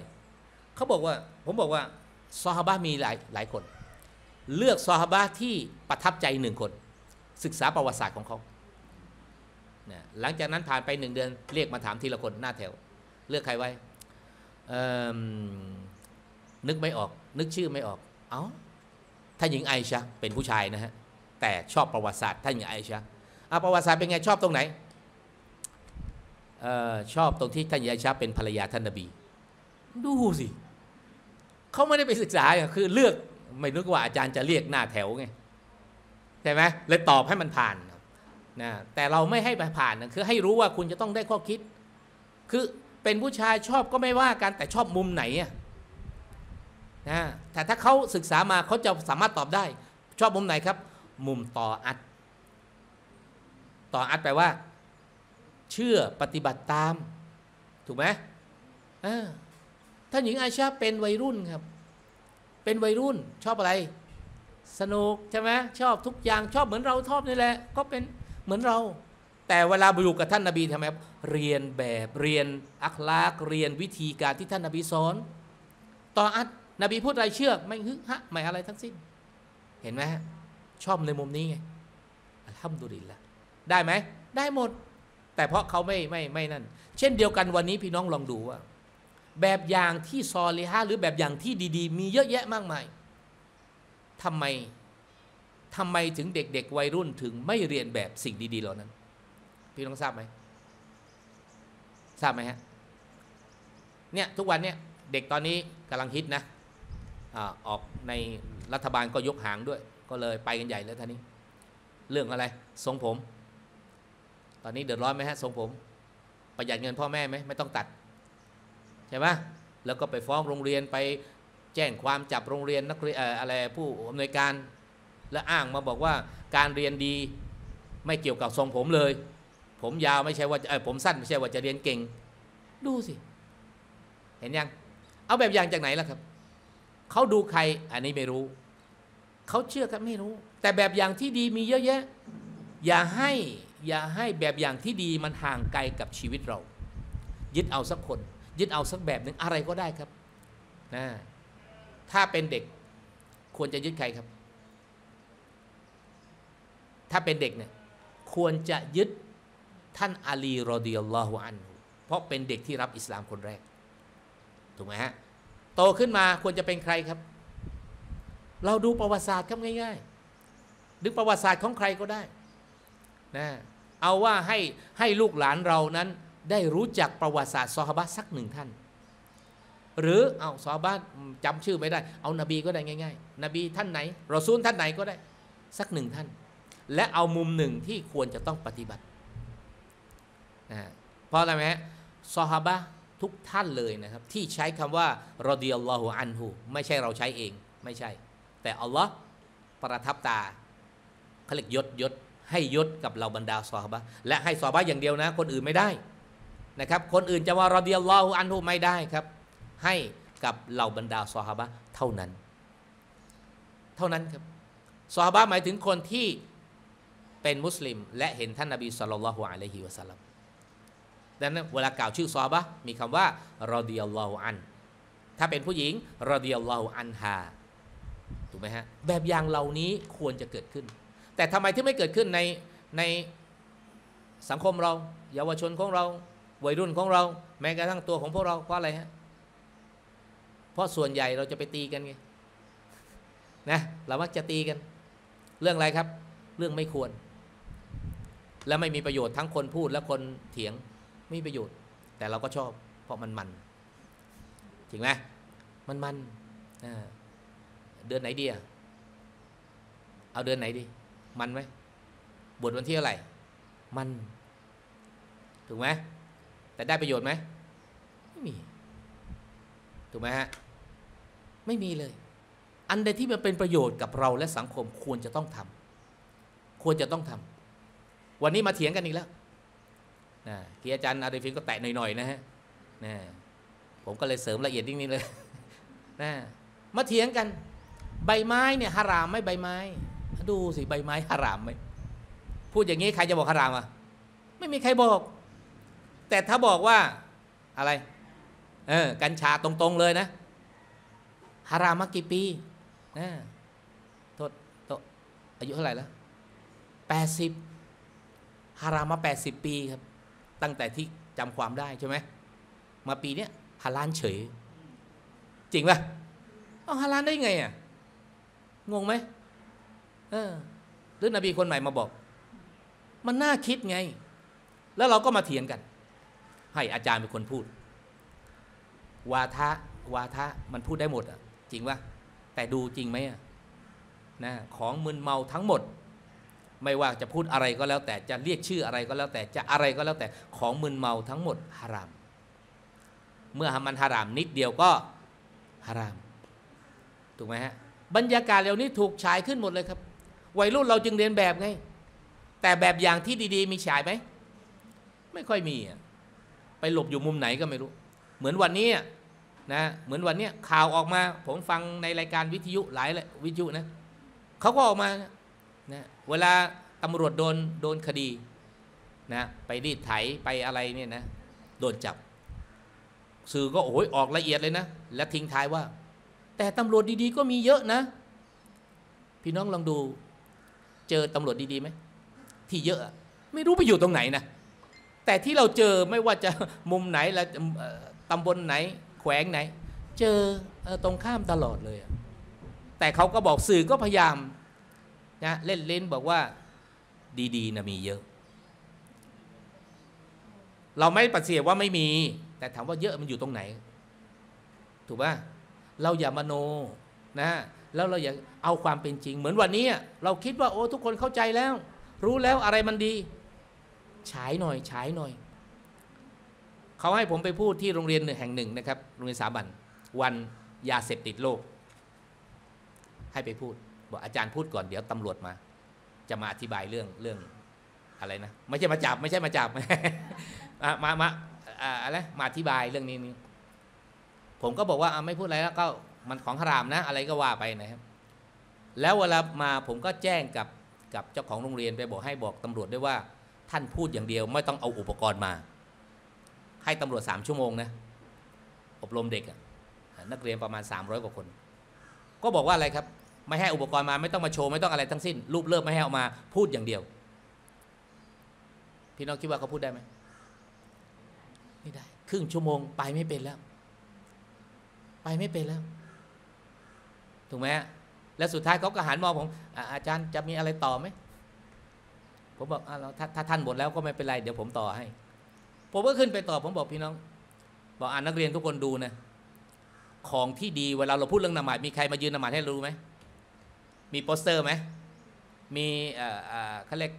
เขาบอกว่าผมบอกว่าซอฮาบะห์มีหลายหลายคนเลือกซอฮาบะห์ที่ประทับใจหนึ่งคนศึกษาประวัติศาสตร์ของเขานะหลังจากนั้นผ่านไปหนึ่งเดือนเรียกมาถามทีละคนหน้าแถวเลือกใครไว้นึกไม่ออกนึกชื่อไม่ออกเอ้าท่านหญิงไอชะเป็นผู้ชายนะฮะแต่ชอบประวัติศาสตร์ท่านหญิงไอชะอ่ะประวัติศาสตร์เป็นไงชอบตรงไหนชอบตรงที่ท่านหญิงไอชะเป็นภรรยาท่านนบีดูสิเขาไม่ได้ไปศึกษาคือเลือกไม่นึกว่าอาจารย์จะเรียกหน้าแถวไงใช่ไหมเลยตอบให้มันผ่านนะแต่เราไม่ให้ผ่านนะคือให้รู้ว่าคุณจะต้องได้ข้อคิดคือเป็นผู้ชายชอบก็ไม่ว่ากันแต่ชอบมุมไหนนะแต่ถ้าเขาศึกษามาเขาจะสามารถตอบได้ชอบมุมไหนครับมุมต่ออัดต่ออัดแปลว่าเชื่อปฏิบัติตามถูกไหมอ่าท่านหญิงอาชาเป็นวัยรุ่นครับเป็นวัยรุ่นชอบอะไรสนุกใช่ไหมชอบทุกอย่างชอบเหมือนเราชอบนี่แหละก็เป็นเหมือนเราแต่เวลาอยู่กับท่านนบีทำไมเรียนแบบเรียนอัคลากเรียนวิธีการที่ท่านนบีสอนต่ออัดนบีพูดอะไรเชื่อไม่ฮึฮะไม่อะไรทั้งสิ้นเห็นไหมชอบในมุมนี้ไงอัลฮัมดุลิลละได้ไหมได้หมดแต่เพราะเขาไม่ไม่ไม่นั่นเช่นเดียวกันวันนี้พี่น้องลองดูว่าแบบอย่างที่ซอลิฮะหรือแบบอย่างที่ดีๆมีเยอะแยะมากมายทำไมทำไมถึงเด็กๆวัยรุ่นถึงไม่เรียนแบบสิ่งดีๆเหล่านั้นพี่น้องทราบไหมทราบไหมฮะเนี่ยทุกวันเนี่ยเด็กตอนนี้กำลังฮิตนะออกในรัฐบาลก็ยกหางด้วยก็เลยไปกันใหญ่แล้วท่านี้ เรื่องอะไรทรงผมตอนนี้เดือดร้อนไหมฮะทรงผมประหยัดเงินพ่อแม่ไหมไม่ต้องตัดใช่ไหมแล้วก็ไปฟ้องโรงเรียนไปแจ้งความจับโรงเรียนนักเรียนอะไรผู้อำนวยการและอ้างมาบอกว่าการเรียนดีไม่เกี่ยวกับทรงผมเลยผมยาวไม่ใช่ว่าเออผมสั้นไม่ใช่ว่าจะเรียนเก่งดูสิเห็นยังเอาแบบอย่างจากไหนล่ะครับเขาดูใครอันนี้ไม่รู้เขาเชื่อกันไม่รู้แต่แบบอย่างที่ดีมีเยอะแยะอย่าให้อย่าให้แบบอย่างที่ดีมันห่างไกลกับชีวิตเรายึดเอาสักคนยึดเอาสักแบบหนึ่งอะไรก็ได้ครับนะถ้าเป็นเด็กควรจะยึดใครครับถ้าเป็นเด็กเนี่ยควรจะยึดท่านอาลีรอฎิยัลลอฮุอันฮุเพราะเป็นเด็กที่รับอิสลามคนแรกถูกไหมฮะโตขึ้นมาควรจะเป็นใครครับเราดูประวัติศาสตร์ครับง่ายๆดึงประวัติศาสตร์ของใครก็ได้นะเอาว่าให้ให้ลูกหลานเรานั้นได้รู้จักประวัติศาสตร์ซอฮาบะห์สักหนึ่งท่านหรือเอาซอฮาบะห์จำชื่อไม่ได้เอานบีก็ได้ง่ายๆนบีท่านไหนรอซูลท่านไหนก็ได้สักหนึ่งท่านและเอามุมหนึ่งที่ควรจะต้องปฏิบัตินะเพราะอะไรไหมฮะซอฮาบะห์ทุกท่านเลยนะครับที่ใช้คำว่ารอฎิยัลลอฮุอันฮุไม่ใช่เราใช้เองไม่ใช่แต่อัลลอฮ์ประทับตาเขาเรียกยศยศให้ยศกับเราบรรดาซอฮาบะห์และให้ซอฮาบะห์อย่างเดียวนะคนอื่นไม่ได้นะครับคนอื่นจะว่ารอฎิยัลลอฮุอันฮุไม่ได้ครับให้กับเหล่าบรรดาซอฮาบะห์เท่านั้นเท่านั้นครับซอฮาบะห์หมายถึงคนที่เป็นมุสลิมและเห็นท่านนบีศ็อลลัลลอฮุอะลัยฮิวะซัลลัมดังนั้นเวลากล่าวชื่อซอฮาบะห์มีคำว่ารอฎิยัลลอฮุอันถ้าเป็นผู้หญิงรอฎิยัลลอฮุอันฮาถูกไหมฮะแบบอย่างเหล่านี้ควรจะเกิดขึ้นแต่ทำไมที่ไม่เกิดขึ้นในในสังคมเราเยาวชนของเราวัยรุ่นของเราแม้กระทั่งตัวของพวกเราเพราะอะไรฮะเพราะส่วนใหญ่เราจะไปตีกันไงนะเรามักจะตีกันเรื่องอะไรครับเรื่องไม่ควรและไม่มีประโยชน์ทั้งคนพูดและคนเถียงไม่มีประโยชน์แต่เราก็ชอบเพราะมันมันจริงไหมมันมันอ่าเดือนไหนดีอะเอาเดือนไหนดีมันไหมบวชวันที่อะไรมันถูกไหมแต่ได้ประโยชน์ไหมไม่มีถูกไหมฮะไม่มีเลยอันใดที่มันเป็นประโยชน์กับเราและสังคมควรจะต้องทำควรจะต้องทำวันนี้มาเถียงกันอีกแล้วนะที่อาจารย์อาริฟินก็แตะหน่อยๆนะฮะนะผมก็เลยเสริมละเอียดนิดนึงเลยนะมาเถียงกันใบไม้เนี่ยฮารามไหมใบไม้ดูสิใบไม้ฮารามไหมพูดอย่างนี้ใครจะบอกฮารามอ่ะไม่มีใครบอกแต่ถ้าบอกว่าอะไรเออกัญชาตรงๆเลยนะฮารามมากี่ปีนะโทษโตอายุเท่าไหร่แล้วแปดสิบฮารามมาแปดสิบปีครับตั้งแต่ที่จำความได้ใช่ไหมมาปีเนี้ยฮาลาลเฉยจริงป่ะเอาฮาลาลได้ไงอ่ะงงไหมเออหรือนบีคนใหม่มาบอกมันน่าคิดไงแล้วเราก็มาเถียงกันให้อาจารย์เป็นคนพูดวาทะวาทะมันพูดได้หมดอ่ะจริงป่ะแต่ดูจริงไหมอ่ะนะของมึนเมาทั้งหมดไม่ว่าจะพูดอะไรก็แล้วแต่จะเรียกชื่ออะไรก็แล้วแต่จะอะไรก็แล้วแต่ของมึนเมาทั้งหมดฮารามเมื่อมันฮารามนิดเดียวก็ฮารามถูกไหมฮะบรรยากาศเหล่านี้ถูกฉายขึ้นหมดเลยครับวัยรุ่นเราจึงเรียนแบบไงแต่แบบอย่างที่ดีๆมีฉายไหมไม่ค่อยมีอ่ะไปหลบอยู่มุมไหนก็ไม่รู้เหมือนวันนี้นะเหมือนวันนี้ข่าวออกมาผมฟังในรายการวิทยุหลายเลยวิทยุนะเขาก็ออกมานะเวลาตำรวจโดนโดนคดีนะไปรีดไถไปอะไรเนี่ยนะโดนจับสื่อก็โอ้ยออกละเอียดเลยนะและทิ้งท้ายว่าแต่ตำรวจดีๆก็มีเยอะนะพี่น้องลองดูเจอตำรวจดีๆไหมที่เยอะไม่รู้ไปอยู่ตรงไหนนะแต่ที่เราเจอไม่ว่าจะมุมไหนและตำบลไหนแขวงไหนเจอตรงข้ามตลอดเลยแต่เขาก็บอกสื่อก็พยายามนะเล่นเล่นบอกว่าดีๆนะมีเยอะเราไม่ปฏิเสธว่าไม่มีแต่ถามว่าเยอะมันอยู่ตรงไหนถูกป่ะเราอย่ามโนนะแล้วเราอย่าเอาความเป็นจริงเหมือนวันนี้เราคิดว่าโอ้ทุกคนเข้าใจแล้ว รู้แล้วอะไรมันดีฉายหน่อยฉายหน่อยเขาให้ผมไปพูดที่โรงเรียนแห่งหนึ่งนะครับโรงเรียนสาบันวันยาเสพติดโลกให้ไปพูดบอกอาจารย์พูดก่อนเดี๋ยวตำรวจมาจะมาอธิบายเรื่องเรื่องอะไรนะไม่ใช่มาจับไม่ใช่มาจับ มามาอะไรมาอธิบายเรื่องนี้นี่ผมก็บอกว่าไม่พูดอะไรแล้วก็มันของฮารามนะอะไรก็ว่าไปนะครับแล้วเวลามาผมก็แจ้งกับกับเจ้าของโรงเรียนไปบอกให้บอกตำรวจด้วยว่าท่านพูดอย่างเดียวไม่ต้องเอาอุปกรณ์มาให้ตำรวจสามชั่วโมงนะอบรมเด็กนักเรียนประมาณสามร้อยกว่าคนก็บอกว่าอะไรครับไม่ให้อุปกรณ์มาไม่ต้องมาโชว์ไม่ต้องอะไรทั้งสิ้นรูปเลิกไม่ให้เอามาพูดอย่างเดียวพี่น้องคิดว่าเขาพูดได้ไหมไม่ได้ครึ่งชั่วโมงไปไม่เป็นแล้วไปไม่เป็นแล้วถูกไหมแล้วสุดท้ายเขาก็หันมองผม อ, อาจารย์จะมีอะไรต่อไหมผมบอก ถ, ถ้าท่านหมดแล้วก็ไม่เป็นไรเดี๋ยวผมต่อให้ผมก็ขึ้นไปต่อผมบอกพี่น้องบอกอ่านนักเรียนทุกคนดูนะของที่ดีเวลาเราพูดเรื่องนมาดมีใครมายืนนมาดให้รู้ไหมมีโปสเตอร์ไหมมีเอ่อเอ่อเขาเรียก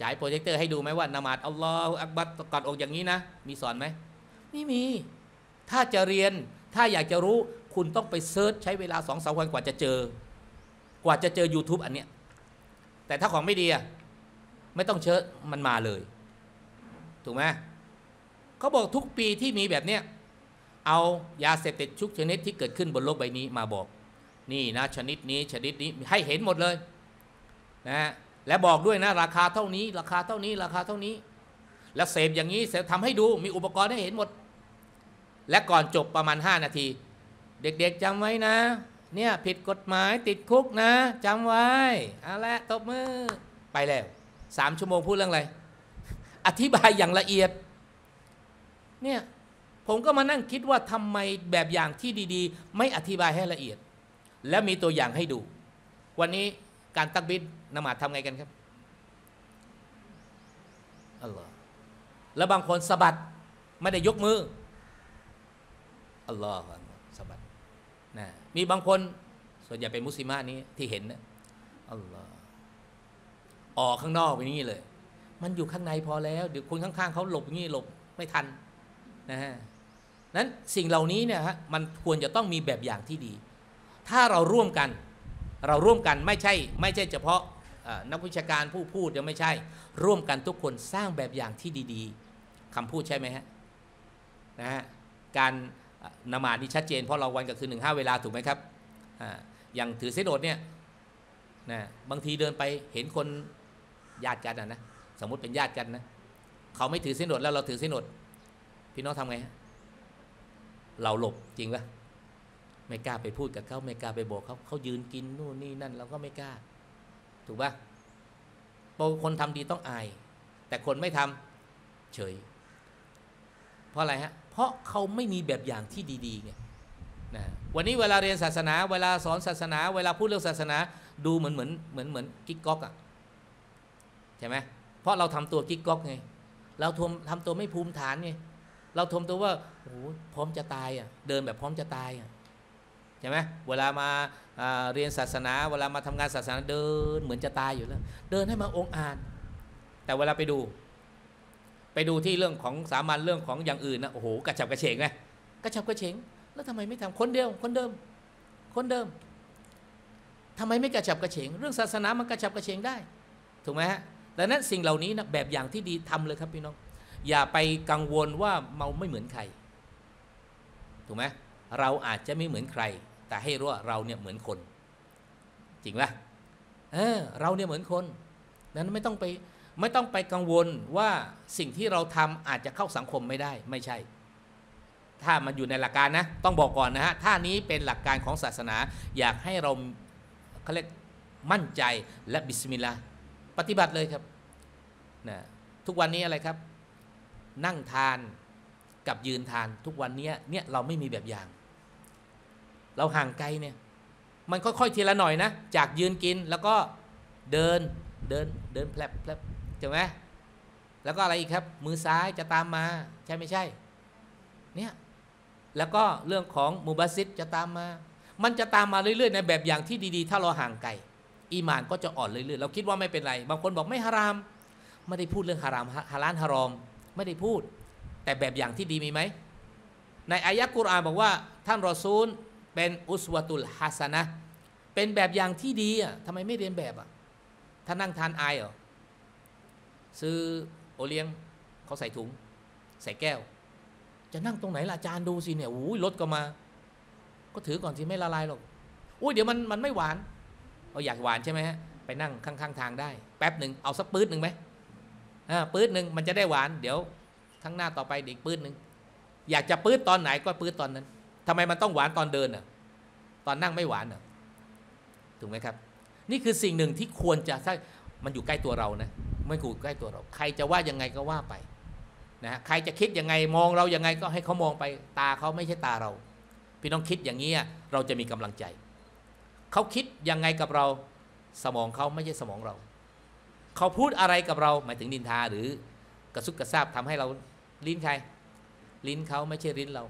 ฉายโปรเจคเตอร์ให้ดูไหมว่านมาดอัลลอฮฺอักบัรก่อนอกอย่างนี้นะมีสอนไหมไม่มีถ้าจะเรียนถ้าอยากจะรู้คุณต้องไปเซิร์ชใช้เวลาสองสามวันกว่าจะเจอกว่าจะเจอ ยูทูบ อันเนี้ยแต่ถ้าของไม่ดีอะไม่ต้องเชิญมันมาเลยถูกไหมเขาบอกทุกปีที่มีแบบเนี้ยเอายาเสพติดทุกชนิดที่เกิดขึ้นบนโลกใบนี้มาบอกนี่นะชนิดนี้ชนิดนี้ให้เห็นหมดเลยนะและบอกด้วยนะราคาเท่านี้ราคาเท่านี้ราคาเท่านี้แล้วเสพอย่างนี้ทำให้ดูมีอุปกรณ์ให้เห็นหมดและก่อนจบประมาณห้านาทีเด็กๆจำไว้นะเนี่ยผิดกฎหมายติดคุกนะจำไว้เอาละตบมือไปแล้วสามชั่วโมงพูดเรื่องอะไรอธิบายอย่างละเอียดเนี่ยผมก็มานั่งคิดว่าทำไมแบบอย่างที่ดีๆไม่อธิบายให้ละเอียดและมีตัวอย่างให้ดูวันนี้การตักบิดนมาดทำไงกันครับอัลลอฮ์แล้วบางคนสะบัดไม่ได้ยกมืออัลลอฮ์สะบัดนะมีบางคนส่วนใหญ่เป็นมุสลิมะนี้ที่เห็นนะอัลลอฮ์ออกข้างนอกไปนี่เลยมันอยู่ข้างในพอแล้วเดี๋ยวคนข้างๆเขาหลบงี้หลบไม่ทันนะฮะนั้นสิ่งเหล่านี้เนี่ยฮะมันควรจะต้องมีแบบอย่างที่ดีถ้าเราร่วมกันเราร่วมกันไม่ใช่ไม่ใช่เฉพาะนักวิชาการผู้พูดยังไม่ใช่ร่วมกันทุกคนสร้างแบบอย่างที่ดีๆคำพูดใช่ไหมฮะนะฮะการนมาดนี่ชัดเจนเพราะเราวันกับคืนหนึ่งห้าเวลาถูกไหมครับ อ, อย่างถือศีลอดเนี่ยนะบางทีเดินไปเห็นคนญาติกันนะนะสมมติเป็นญาติกันนะเขาไม่ถือศีลอดแล้วเราถือศีลอดพี่น้องทำไงฮะเราหลบจริงปะไม่กล้าไปพูดกับเขาไม่กล้าไปบอกเขาเขายืนกินนู่นนี่นั่นเราก็ไม่กล้าถูกปะพอคนทำดีต้องอายแต่คนไม่ทำเฉยเพราะอะไรฮะเพราะเขาไม่มีแบบอย่างที่ดีๆไงนะวันนี้เวลาเรียนศาสนาเวลาสอนศาสนาเวลาพูดเรื่องศาสนาดูเหมือนเหมือนเหมือนเหมือนกิ๊กก๊อกอ่ะใช่ไหมเพราะเราทำตัวกิ๊กก๊อกไงเราทำทำตัวไม่ภูมิฐานไงเราทำตัวว่าโอ้โหพร้อมจะตายอ่ะเดินแบบพร้อมจะตายอ่ะใช่ไหมเวลามาเรียนศาสนาเวลามาทำงานศาสนาเดินเหมือนจะตายอยู่แล้วเดินให้มาองค์อาจแต่เวลาไปดูไปดูที่เรื่องของสามัญเรื่องของอย่างอื่นนะโอ้โหกระฉับกระเฉงไงกระฉับกระเฉงแล้วทำไมไม่ทำคนเดียวคนเดิมคนเดิมทำไมไม่กระฉับกระเฉงเรื่องศาสนามันกระฉับกระเฉงได้ถูกไหมฮะดังนั้นสิ่งเหล่านี้นะแบบอย่างที่ดีทำเลยครับพี่น้องอย่าไปกังวลว่าเราไม่เหมือนใครถูกไหมเราอาจจะไม่เหมือนใครแต่ให้รู้ว่าเราเนี่ยเหมือนคนจริงป่ะเออเราเนี่ยเหมือนคนนั้นไม่ต้องไปไม่ต้องไปกังวลว่าสิ่งที่เราทำอาจจะเข้าสังคมไม่ได้ไม่ใช่ถ้ามันอยู่ในหลักการนะต้องบอกก่อนนะฮะถ้านี้เป็นหลักการของศาสนาอยากให้เราเขาเรียกมั่นใจและบิสมิลลาห์ปฏิบัติเลยครับนะทุกวันนี้อะไรครับนั่งทานกับยืนทานทุกวันนี้เนี่ยเราไม่มีแบบอย่างเราห่างไกลเนี่ยมันค่อยๆทีละหน่อยนะจากยืนกินแล้วก็เดินเดินเดินแผลบแผลบใช่ไหมแล้วก็อะไรอีกครับมือซ้ายจะตามมาใช่ไม่ใช่เนี่ยแล้วก็เรื่องของมุบาซิดจะตามมามันจะตามมาเรื่อยๆในแบบอย่างที่ดีๆถ้าเราห่างไกล อีหม่านก็จะอ่อนเรื่อยๆเราคิดว่าไม่เป็นไรบางคนบอกไม่ฮารามไม่ได้พูดเรื่องฮารามฮาลาลฮารอมไม่ได้พูดแต่แบบอย่างที่ดีมีไหมในอายะกุรอานบอกว่าท่านรอซูลเป็นอุสวะตุลฮัสนะห์เป็นแบบอย่างที่ดีอ่ะทำไมไม่เรียนแบบอ่ะท่านนั่งทานอายเหรอซื้อโอเลี้ยงเขาใส่ถุงใส่แก้วจะนั่งตรงไหนล่ะอาจารย์ดูสิเนี่ยโอ้ยรถก็มาก็ถือก่อนสิไม่ละลายหรอกอุ้ยเดี๋ยวมันมันไม่หวานเอาอยากหวานใช่ไหมฮะไปนั่งข้างๆทางได้แป๊บหนึ่งเอาสักปื๊ดหนึ่งไหมอ่าปื๊ดหนึ่งมันจะได้หวานเดี๋ยวข้างหน้าต่อไปเด็กปื๊ดหนึ่งอยากจะปื๊ดตอนไหนก็ปื๊ดตอนนั้นทำไมมันต้องหวานตอนเดินอ่ะตอนนั่งไม่หวานอ่ะถูกไหมครับนี่คือสิ่งหนึ่งที่ควรจะถ้ามันอยู่ใกล้ตัวเรานะไม่กูใกล้ตัวเราใครจะว่ายังไงก็ว่าไปนะใครจะคิดยังไงมองเรายังไงก็ให้เขามองไปตาเขาไม่ใช่ตาเราพี่น้องคิดอย่างนี้เราจะมีกำลังใจเขาคิดยังไงกับเราสมองเขาไม่ใช่สมองเราเขาพูดอะไรกับเราหมายถึงนินทาหรือกระซุกกระซาบทำให้เราลิ้นใครลิ้นเขาไม่ใช่ลิ้นเรา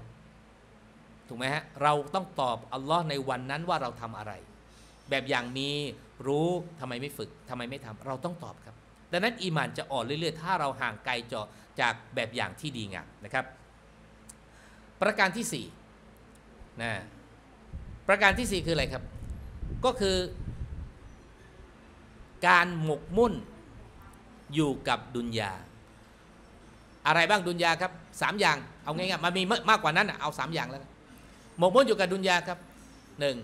ถูกไหมฮะเราต้องตอบอัลลอฮ์ในวันนั้นว่าเราทำอะไรแบบอย่างมีรู้ทำไมไม่ฝึกทำไมไม่ทำเราต้องตอบครับดังนั้นอีหม่านจะอ่อนเรื่อยๆถ้าเราห่างไกลจอจากแบบอย่างที่ดีงามนะครับประการที่สี่นะประการที่สี่คืออะไรครับก็คือการหมกมุ่นอยู่กับดุนยาอะไรบ้างดุนยาครับสามอย่างเอาง่ายๆมันมีมากกว่านั้นเอาสามอย่างแล้วหมกมุ่นอยู่กับดุนยาครับหนึ่ง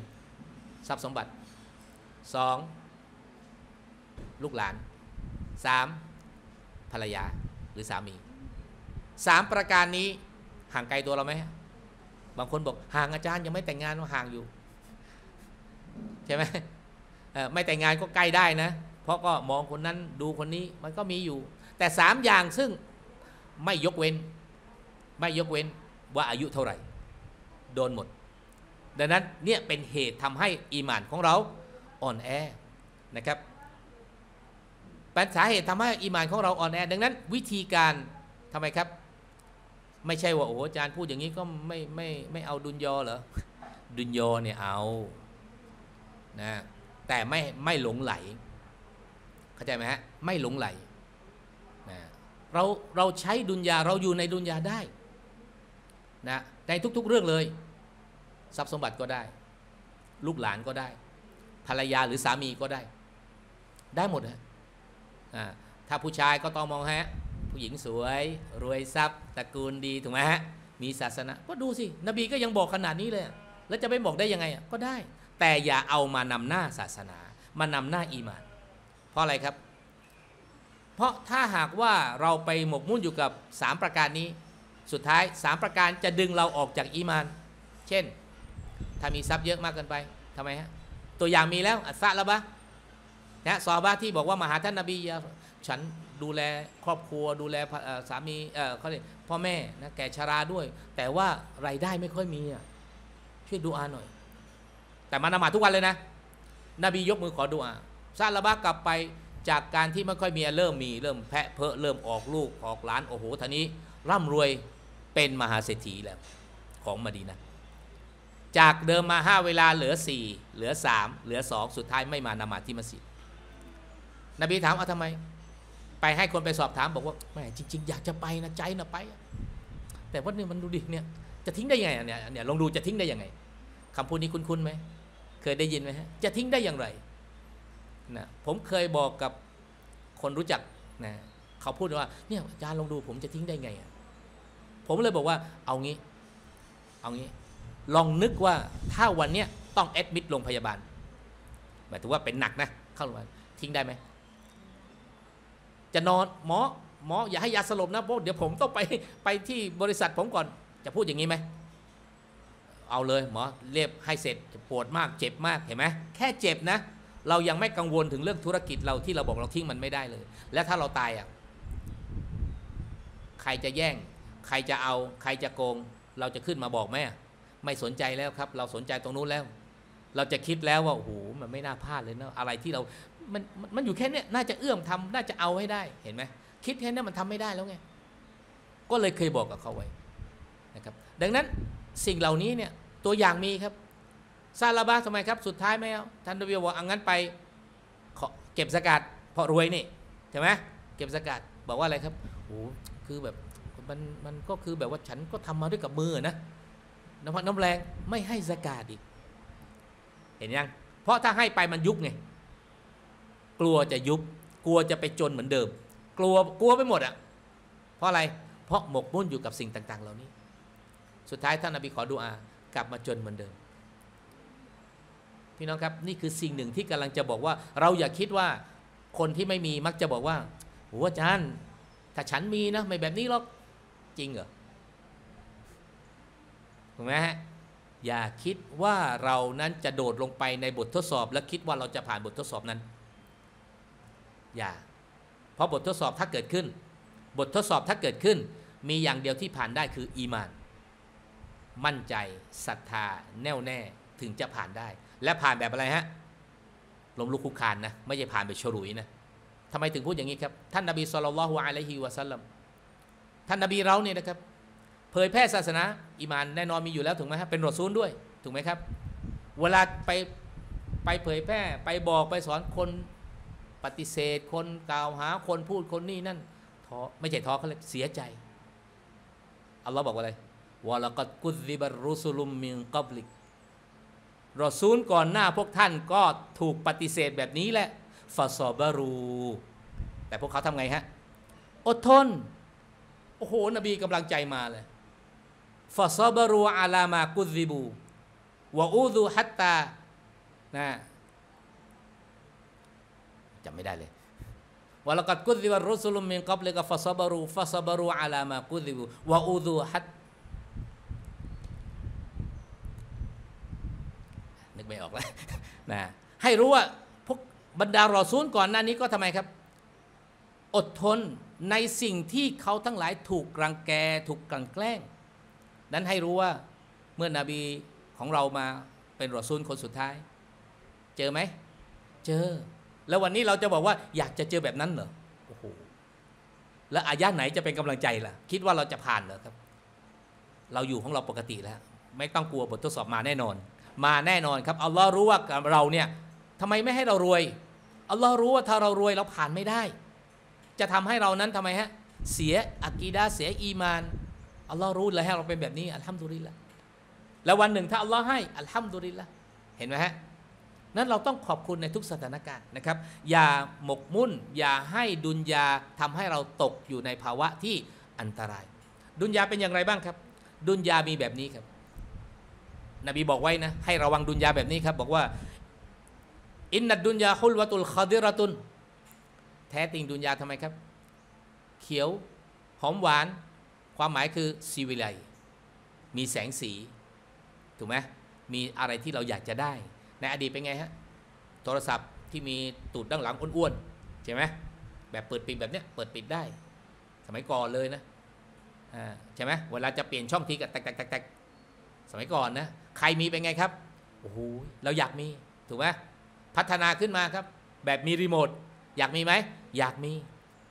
ทรัพย์สมบัติสองลูกหลานสามภรรยาหรือสามีสามประการนี้ห่างไกลตัวเราไหมบางคนบอกห่างอาจารย์ยังไม่แต่งงานห่างอยู่ใช่ไหมไม่แต่งงานก็ใกล้ได้นะเพราะก็มองคนนั้นดูคนนี้มันก็มีอยู่แต่สามอย่างซึ่งไม่ยกเว้นไม่ยกเว้นว่าอายุเท่าไหร่โดนหมดดังนั้นเนี่ยเป็นเหตุทำให้อีหม่านของเราอ่อนแอนะครับเป็นสาเหตุทำให้อีหม่านของเราอ่อนแอดังนั้นวิธีการทำไมครับไม่ใช่ว่าโอ้อาจารย์พูดอย่างนี้ก็ไม่ไม่ไม่เอาดุนยอเหรอดุนยอเนี่ยเอานะแต่ไม่ไม่หลงไหลเข้าใจไหมฮะไม่หลงไหลนะเราเราใช้ดุนยาเราอยู่ในดุนยาได้นะในทุกๆเรื่องเลยทรัพย์สมบัติก็ได้ลูกหลานก็ได้ภรรยาหรือสามีก็ได้ได้หมดฮะถ้าผู้ชายก็ต้องมองฮะผู้หญิงสวยรวยทรัพย์ตระกูลดีถูกไหมฮะมีศาสนาก็ดูสินบีก็ยังบอกขนาดนี้เลยแล้วจะไม่บอกได้ยังไงก็ได้แต่อย่าเอามานำหน้าศาสนามานำหน้าอีหม่านเพราะอะไรครับเพราะถ้าหากว่าเราไปหมกมุ่นอยู่กับสามประการนี้สุดท้ายสามประการจะดึงเราออกจากอีหม่านเช่นถ้ามีทรัพย์เยอะมากเกินไปทำไมฮะตัวอย่างมีแล้วอัสซะละบะนะซอฮาบะห์ที่บอกว่ามาหาท่านนบีฉันดูแลครอบครัวดูแลสามีเอ่อเขาเรียกพ่อแม่นะแก่ชราด้วยแต่ว่ารายได้ไม่ค่อยมีช่วยดูอาหน่อยแต่มานมาทุกวันเลยนะนบียกมือขอดูอาซะละบะห์กลับไปจากการที่ไม่ค่อยมีเริ่มมีเริ่มแพะเพะเริ่มออกลูกออกหลานโอ้โหท่านี้ร่ำรวยเป็นมหาเศรษฐีแล้วของมะดีนะห์จากเดิมมาห้าเวลาเหลือสี่เหลือสามเหลือสองสุดท้ายไม่มานมาที่มัสยิดนบีถามเอาทำไมไปให้คนไปสอบถามบอกว่าแม่จริงๆอยากจะไปนะใจนะไปแต่ว่าเนี่ยมันดูดิเนี่ยจะทิ้งได้ยังไงเนี่ยเนี่ยลองดูจะทิ้งได้ยังไงคำพูดนี้คุ้นๆไหมเคยได้ยินไหมฮะจะทิ้งได้อย่างไรนะผมเคยบอกกับคนรู้จักนะเขาพูดว่าเนี่ยอาจารย์ลองดูผมจะทิ้งได้ไงอ่ะผมเลยบอกว่าเอางี้เอางี้ลองนึกว่าถ้าวันเนี้ยต้องแอดมิดโรงพยาบาลหมายถึงว่าเป็นหนักนะเข้าโรงพยาบาลทิ้งได้ไหมจะนอนหมอหมออย่าให้ยาสลบนะเพราะเดี๋ยวผมต้องไปไปที่บริษัทผมก่อนจะพูดอย่างนี้ไหมเอาเลยหมอเรียบให้เสร็จปวดมากเจ็บมากเห็นไหมแค่เจ็บนะเรายังไม่กังวลถึงเรื่องธุรกิจเราที่เราบอกเราทิ้งมันไม่ได้เลยและถ้าเราตายอ่ะใครจะแย่งใครจะเอาใครจะโกงเราจะขึ้นมาบอกไหมไม่สนใจแล้วครับเราสนใจตรงนู้นแล้วเราจะคิดแล้วว่าโอ้โหมันไม่น่าพลาดเลยนะอะไรที่เรามันมันอยู่แค่นี้น่าจะเอื้อมทำน่าจะเอาให้ได้เห็นไหมคิดแค่นี้มันทำไม่ได้แล้วไงก็เลยเคยบอกกับเขาไว้นะครับดังนั้นสิ่งเหล่านี้เนี่ยตัวอย่างมีครับซาลาบะทำไมครับสุดท้ายไม่เอาท่านนบีบอกงั้นไป เก็บสกัดเพราะรวยนี่ใช่ไหมเก็บสกัดบอกว่าอะไรครับโอ้คือแบบมันมันก็คือแบบว่าฉันก็ทำมาด้วยกับมือนะน้ำพักน้ำแรงไม่ให้สกัดอีกเห็นยังเพราะถ้าให้ไปมันยุบไงกลัวจะยุบกลัวจะไปจนเหมือนเดิมกลัวกลัวไปหมดอ่ะเพราะอะไรเพราะหมกมุ่นอยู่กับสิ่งต่างๆเหล่านี้สุดท้ายท่านนบีขอดุอากลับมาจนเหมือนเดิมพี่น้องครับนี่คือสิ่งหนึ่งที่กำลังจะบอกว่าเราอย่าคิดว่าคนที่ไม่มีมักจะบอกว่าโอ้อาจารย์ถ้าฉันมีนะไม่แบบนี้หรอกจริงเหรอถูกไหมฮะอย่าคิดว่าเรานั้นจะโดดลงไปในบททดสอบและคิดว่าเราจะผ่านบททดสอบนั้นอย่าเพราะบททดสอบถ้าเกิดขึ้นบททดสอบถ้าเกิดขึ้นมีอย่างเดียวที่ผ่านได้คืออีมานมั่นใจศรัทธาแน่วแน่ถึงจะผ่านได้และผ่านแบบอะไรฮะล้มลุกคุกคานนะไม่ใช่ผ่านแบบฉลุยนะทำไมถึงพูดอย่างนี้ครับท่านนบีศ็อลลัลลอฮุอะลัยฮิวะซัลลัมท่านนบีเราเนี่ยนะครับเผยแพร่ศาสนาอีมานแน่นอนมีอยู่แล้วถูกไหมครับเป็นรอซูลด้วยถูกไหมครับเวลาไปไปเผยแพร่ไปบอกไปสอนคนปฏิเสธคนกล่าวหาคนพูดคนนี่นั่นท้อไม่ใช่ท้อเขาเลยเสียใจอัลลอฮ์บอกว่าอะไรวะลักัดกุซิบัรรุซุลุมมินกับลิกรอซูลก่อนหน้าพวกท่านก็ถูกปฏิเสธแบบนี้แหละฟาซอบารูแต่พวกเขาทำไงฮะอดทนโอ้โหนบีกำลังใจมาเลยฟาซอบารูอาลามากุซิบูวะอูซูฮัตตานะจำไม่ได้เลยวะลักัดกุซิบัรรุซุลุมมินกับลิกฟาซอบารูฟาซอบารูอาลามากุซิบูวะอูซูฮัตไม่ออกแล้วนะให้รู้ว่าพวกบรรดารอซูลก่อนหน้านี้ก็ทำไมครับอดทนในสิ่งที่เขาทั้งหลายถูกรังแกถูกกลั่นแกล้งนั้นให้รู้ว่าเมื่อนบีของเรามาเป็นรอซูลคนสุดท้ายเจอไหมเจอแล้ววันนี้เราจะบอกว่าอยากจะเจอแบบนั้นเหรอโอ้โหแล้วอายะไหนจะเป็นกำลังใจล่ะคิดว่าเราจะผ่านเหรอครับเราอยู่ของเราปกติแล้วไม่ต้องกลัวบททดสอบมาแน่นอนมาแน่นอนครับอัลลอฮ์รู้ว่าเราเนี่ยทำไมไม่ให้เรารวยอัลลอฮ์รู้ว่าถ้าเรารวยเราผ่านไม่ได้จะทำให้เรานั้นทำไมฮะเสียอะกีดะห์เสียอีมานอัลลอฮ์รู้เลยให้เราเป็นแบบนี้อัลฮัมดุลิลละห์แล้ววันหนึ่งถ้าอัลลอฮ์ให้อัลฮัมดุลิลละห์เห็นไหมฮะนั้นเราต้องขอบคุณในทุกสถานการณ์นะครับอย่าหมกมุ่นอย่าให้ดุนยาทำให้เราตกอยู่ในภาวะที่อันตรายดุนยาเป็นอย่างไรบ้างครับดุนยามีแบบนี้ครับนบีบอกไว้นะให้ระวังดุนยาแบบนี้ครับบอกว่าอินนัดดุนยาฮุลวะตุลคอดิรตุนแท้จริงดุนยาทำไมครับเขียวหอมหวานความหมายคือซีวิไลมีแสงสีถูกไหมมีอะไรที่เราอยากจะได้ในอดีตเป็นไงฮะโทรศัพท์ที่มีตูดด้านหลังอ้วนๆใช่ไหมแบบเปิดปิดแบบเนี้ยเปิดปิดได้สมัยก่อนเลยนะอ่าใช่ไหมเวลาจะเปลี่ยนช่องทีก็แตกๆสมัยก่อนนะใครมีเป็นไงครับโอ้โหเราอยากมีถูกไหมพัฒนาขึ้นมาครับแบบมีรีโมทอยากมีไหมอยากมี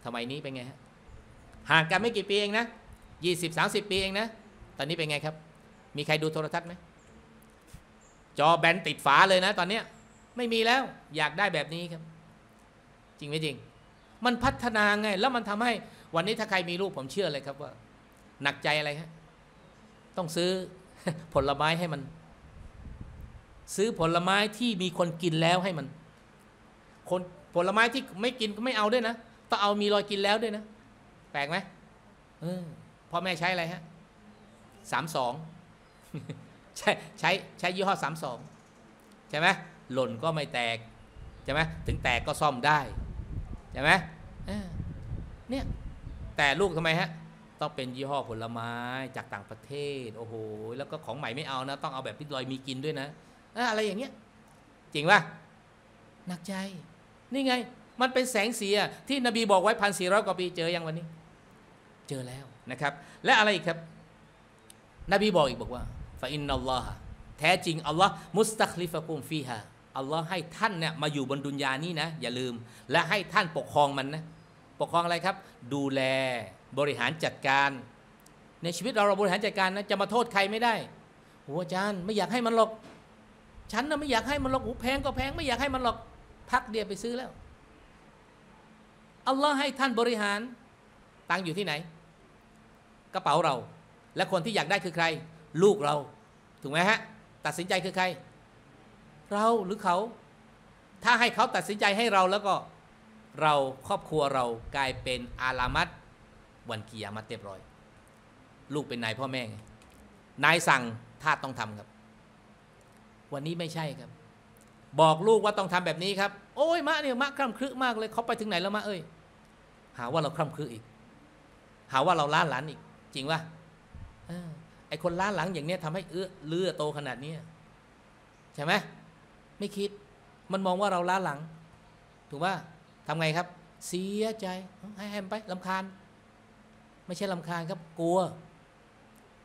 ทำไมนี้เป็นไงฮะห่างกันไม่กี่ปีเองนะยี่สิบสามสิบปีเองนะตอนนี้เป็นไงครับมีใครดูโทรทัศน์ไหมจอแบนติดฝาเลยนะตอนเนี้ยไม่มีแล้วอยากได้แบบนี้ครับจริงไหมจริงมันพัฒนาไงแล้วมันทำให้วันนี้ถ้าใครมีลูกผมเชื่อเลยครับว่าหนักใจอะไรฮะต้องซื้อผลไม้ให้มันซื้อผลไม้ที่มีคนกินแล้วให้มันคนผลไม้ที่ไม่กินก็ไม่เอาด้วยนะต้องเอามีรอยกินแล้วด้วยนะแปลกไหมเออพ่อแม่ใช้อะไรฮะสามสองใช้ใช้ใช้ยี่ห้อสามสองใช่ไหมหล่นก็ไม่แตกใช่ไหมถึงแตกก็ซ่อมได้ใช่ไหมเนี่ยแต่ลูกทำไมฮะต้องเป็นยี่ห้อผลไม้จากต่างประเทศโอ้โหแล้วก็ของใหม่ไม่เอานะต้องเอาแบบที่ลอยมีกินด้วยนะอะไรอย่างเงี้ยจริงป่ะหนักใจนี่ไงมันเป็นแสงสีที่นบีบอกไว้พันสี่ร้อยกว่าปีเจอยังวันนี้เจอแล้วนะครับและอะไรอีกครับนบีบอกอีกบอกว่าฟาอินนัลลอฮ์แท้จริงอัลลอฮ์มุสตัคลิฟะกุมฟีฮาอัลลอฮ์ให้ท่านเนี่ยมาอยู่บนดุนยานี้นะอย่าลืมและให้ท่านปกครองมันนะปกครองอะไรครับดูแลบริหารจัดการในชีวิตเราเราบริหารจัดการนะจะมาโทษใครไม่ได้โอ้อาจารย์ไม่อยากให้มันหรอกฉันน่ะไม่อยากให้มันหรอกโอ้แพงก็แพงไม่อยากให้มันหรอก พักเดียวไปซื้อแล้วอัลลอฮ์ให้ท่านบริหารตังอยู่ที่ไหนกระเป๋าเราและคนที่อยากได้คือใครลูกเราถูกไหมฮะตัดสินใจคือใครเราหรือเขาถ้าให้เขาตัดสินใจให้เราแล้วก็เราครอบครัวเรากลายเป็นอาลามัตวันกิยามะฮ์เรียบร้อยลูกเป็นนายพ่อแม่ไงนายสั่งทาสต้องทำครับวันนี้ไม่ใช่ครับบอกลูกว่าต้องทำแบบนี้ครับโอ้ยมะเนี่ยมะคร่ำครึมากเลยเขาไปถึงไหนแล้วมะเอ้ยหาว่าเราคร่ำครึอีกหาว่าเราล้าหลังอีกจริงวะไอคนล้าหลังอย่างเนี้ยทำให้เอื้อเลือโตขนาดนี้ใช่ไหมไม่คิดมันมองว่าเราล้าหลังถูกป่ะทำไงครับเสียใจให้แฮมไปรำคาญไม่ใช่รำคาญครับกลัว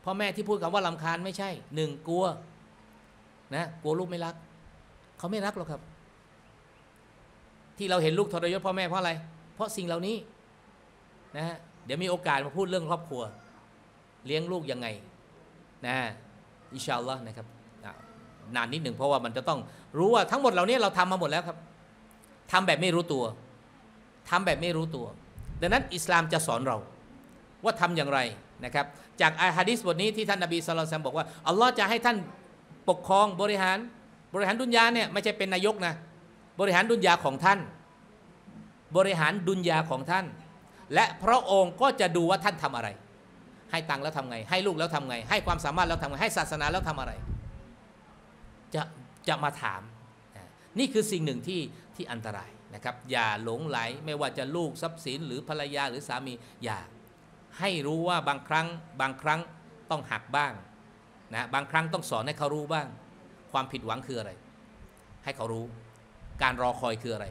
พ่อแม่ที่พูดคำว่ารำคาญไม่ใช่หนึ่งกลัวนะกลัวลูกไม่รักเขาไม่รักหรอกครับที่เราเห็นลูกทรยศพ่อแม่เพราะอะไรเพราะสิ่งเหล่านี้นะฮะเดี๋ยวมีโอกาสมาพูดเรื่องครอบครัวเลี้ยงลูกยังไงนะอินชาอัลลอฮ์นะครับนานนิดหนึ่งเพราะว่ามันจะต้องรู้ว่าทั้งหมดเหล่านี้เราทำมาหมดแล้วครับทำแบบไม่รู้ตัวทำแบบไม่รู้ตัวดังนั้นอิสลามจะสอนเราว่าทำอย่างไรนะครับจากอาฮะดิษบทนี้ที่ท่านนบีศ็อลลัลลอฮุอะลัยฮิวะซัลลัมบอกว่าอัลลอฮ์จะให้ท่านปกครองบริหารบริหารดุนยาเนี่ยไม่ใช่เป็นนายกนะบริหารดุนยาของท่านบริหารดุนยาของท่านและพระองค์ก็จะดูว่าท่านทำอะไรให้ตังแล้วทำไงให้ลูกแล้วทำไงให้ความสามารถแล้วทำไงให้ศาสนาแล้วทำอะไรจะจะมาถามนี่คือสิ่งหนึ่งที่ที่อันตรายนะครับอย่าหลงไหลไม่ว่าจะลูกทรัพย์สินหรือภรรยาหรือสามีอย่าให้รู้ว่าบางครั้งบางครั้งต้องหักบ้างนะบางครั้งต้องสอนให้เขารู้บ้างความผิดหวังคืออะไรให้เขารู้การรอคอยคืออะไร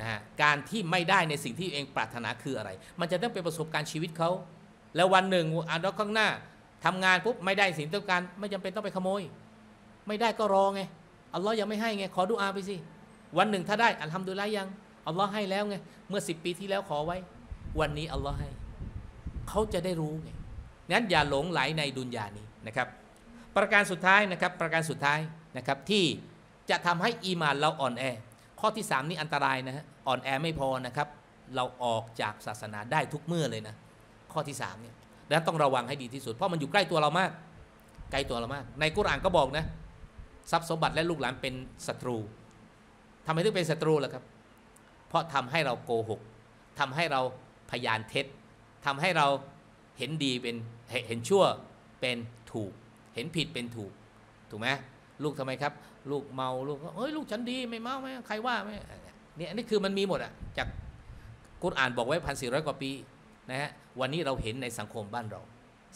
นะฮะการที่ไม่ได้ในสิ่งที่ตัวเองปรารถนาคืออะไรมันจะต้องเป็นประสบการณ์ชีวิตเขาแล้ววันหนึ่งอันดับข้างหน้าทำงานปุ๊บไม่ได้สิ่งต้องการไม่จำเป็นต้องไปขโมยไม่ได้ก็รอไงอัลลอฮ์ยังไม่ให้ไงขอดุอาไปสิวันหนึ่งถ้าได้อัลฮัมดุลิลละห์ยังอัลลอฮ์ให้แล้วไงเมื่อสิบปีที่แล้วขอไว้วันนี้อัลลอฮ์ให้เขาจะได้รู้ไงงั้นอย่าหลงไหลในดุนยานี้นะครับประการสุดท้ายนะครับประการสุดท้ายนะครับที่จะทำให้อีหม่านเราอ่อนแอข้อที่สามนี้อันตรายนะฮะอ่อนแอไม่พอนะครับเราออกจากศาสนาได้ทุกเมื่อเลยนะข้อที่สามเนี่ยดังนั้นต้องระวังให้ดีที่สุดเพราะมันอยู่ใกล้ตัวเรามากใกล้ตัวเรามากในกุรอานก็บอกนะทรัพย์สมบัติและลูกหลานเป็นศัตรูทำให้ถึงเป็นศัตรูล่ะครับเพราะทำให้เราโกหกทำให้เราพยานเท็จทำให้เราเห็นดีเป็นเห็นชั่วเป็นถูกเห็นผิดเป็นถูกถูกไหมลูกทำไมครับลูกเมาลูกเอ้ยลูกฉันดีไม่เมาไม่ใครว่าไม่เนี่ยนี่คือมันมีหมดอ่ะจากกุรอานบอกไว้พันสี่ร้อยกว่าปีนะฮะวันนี้เราเห็นในสังคมบ้านเรา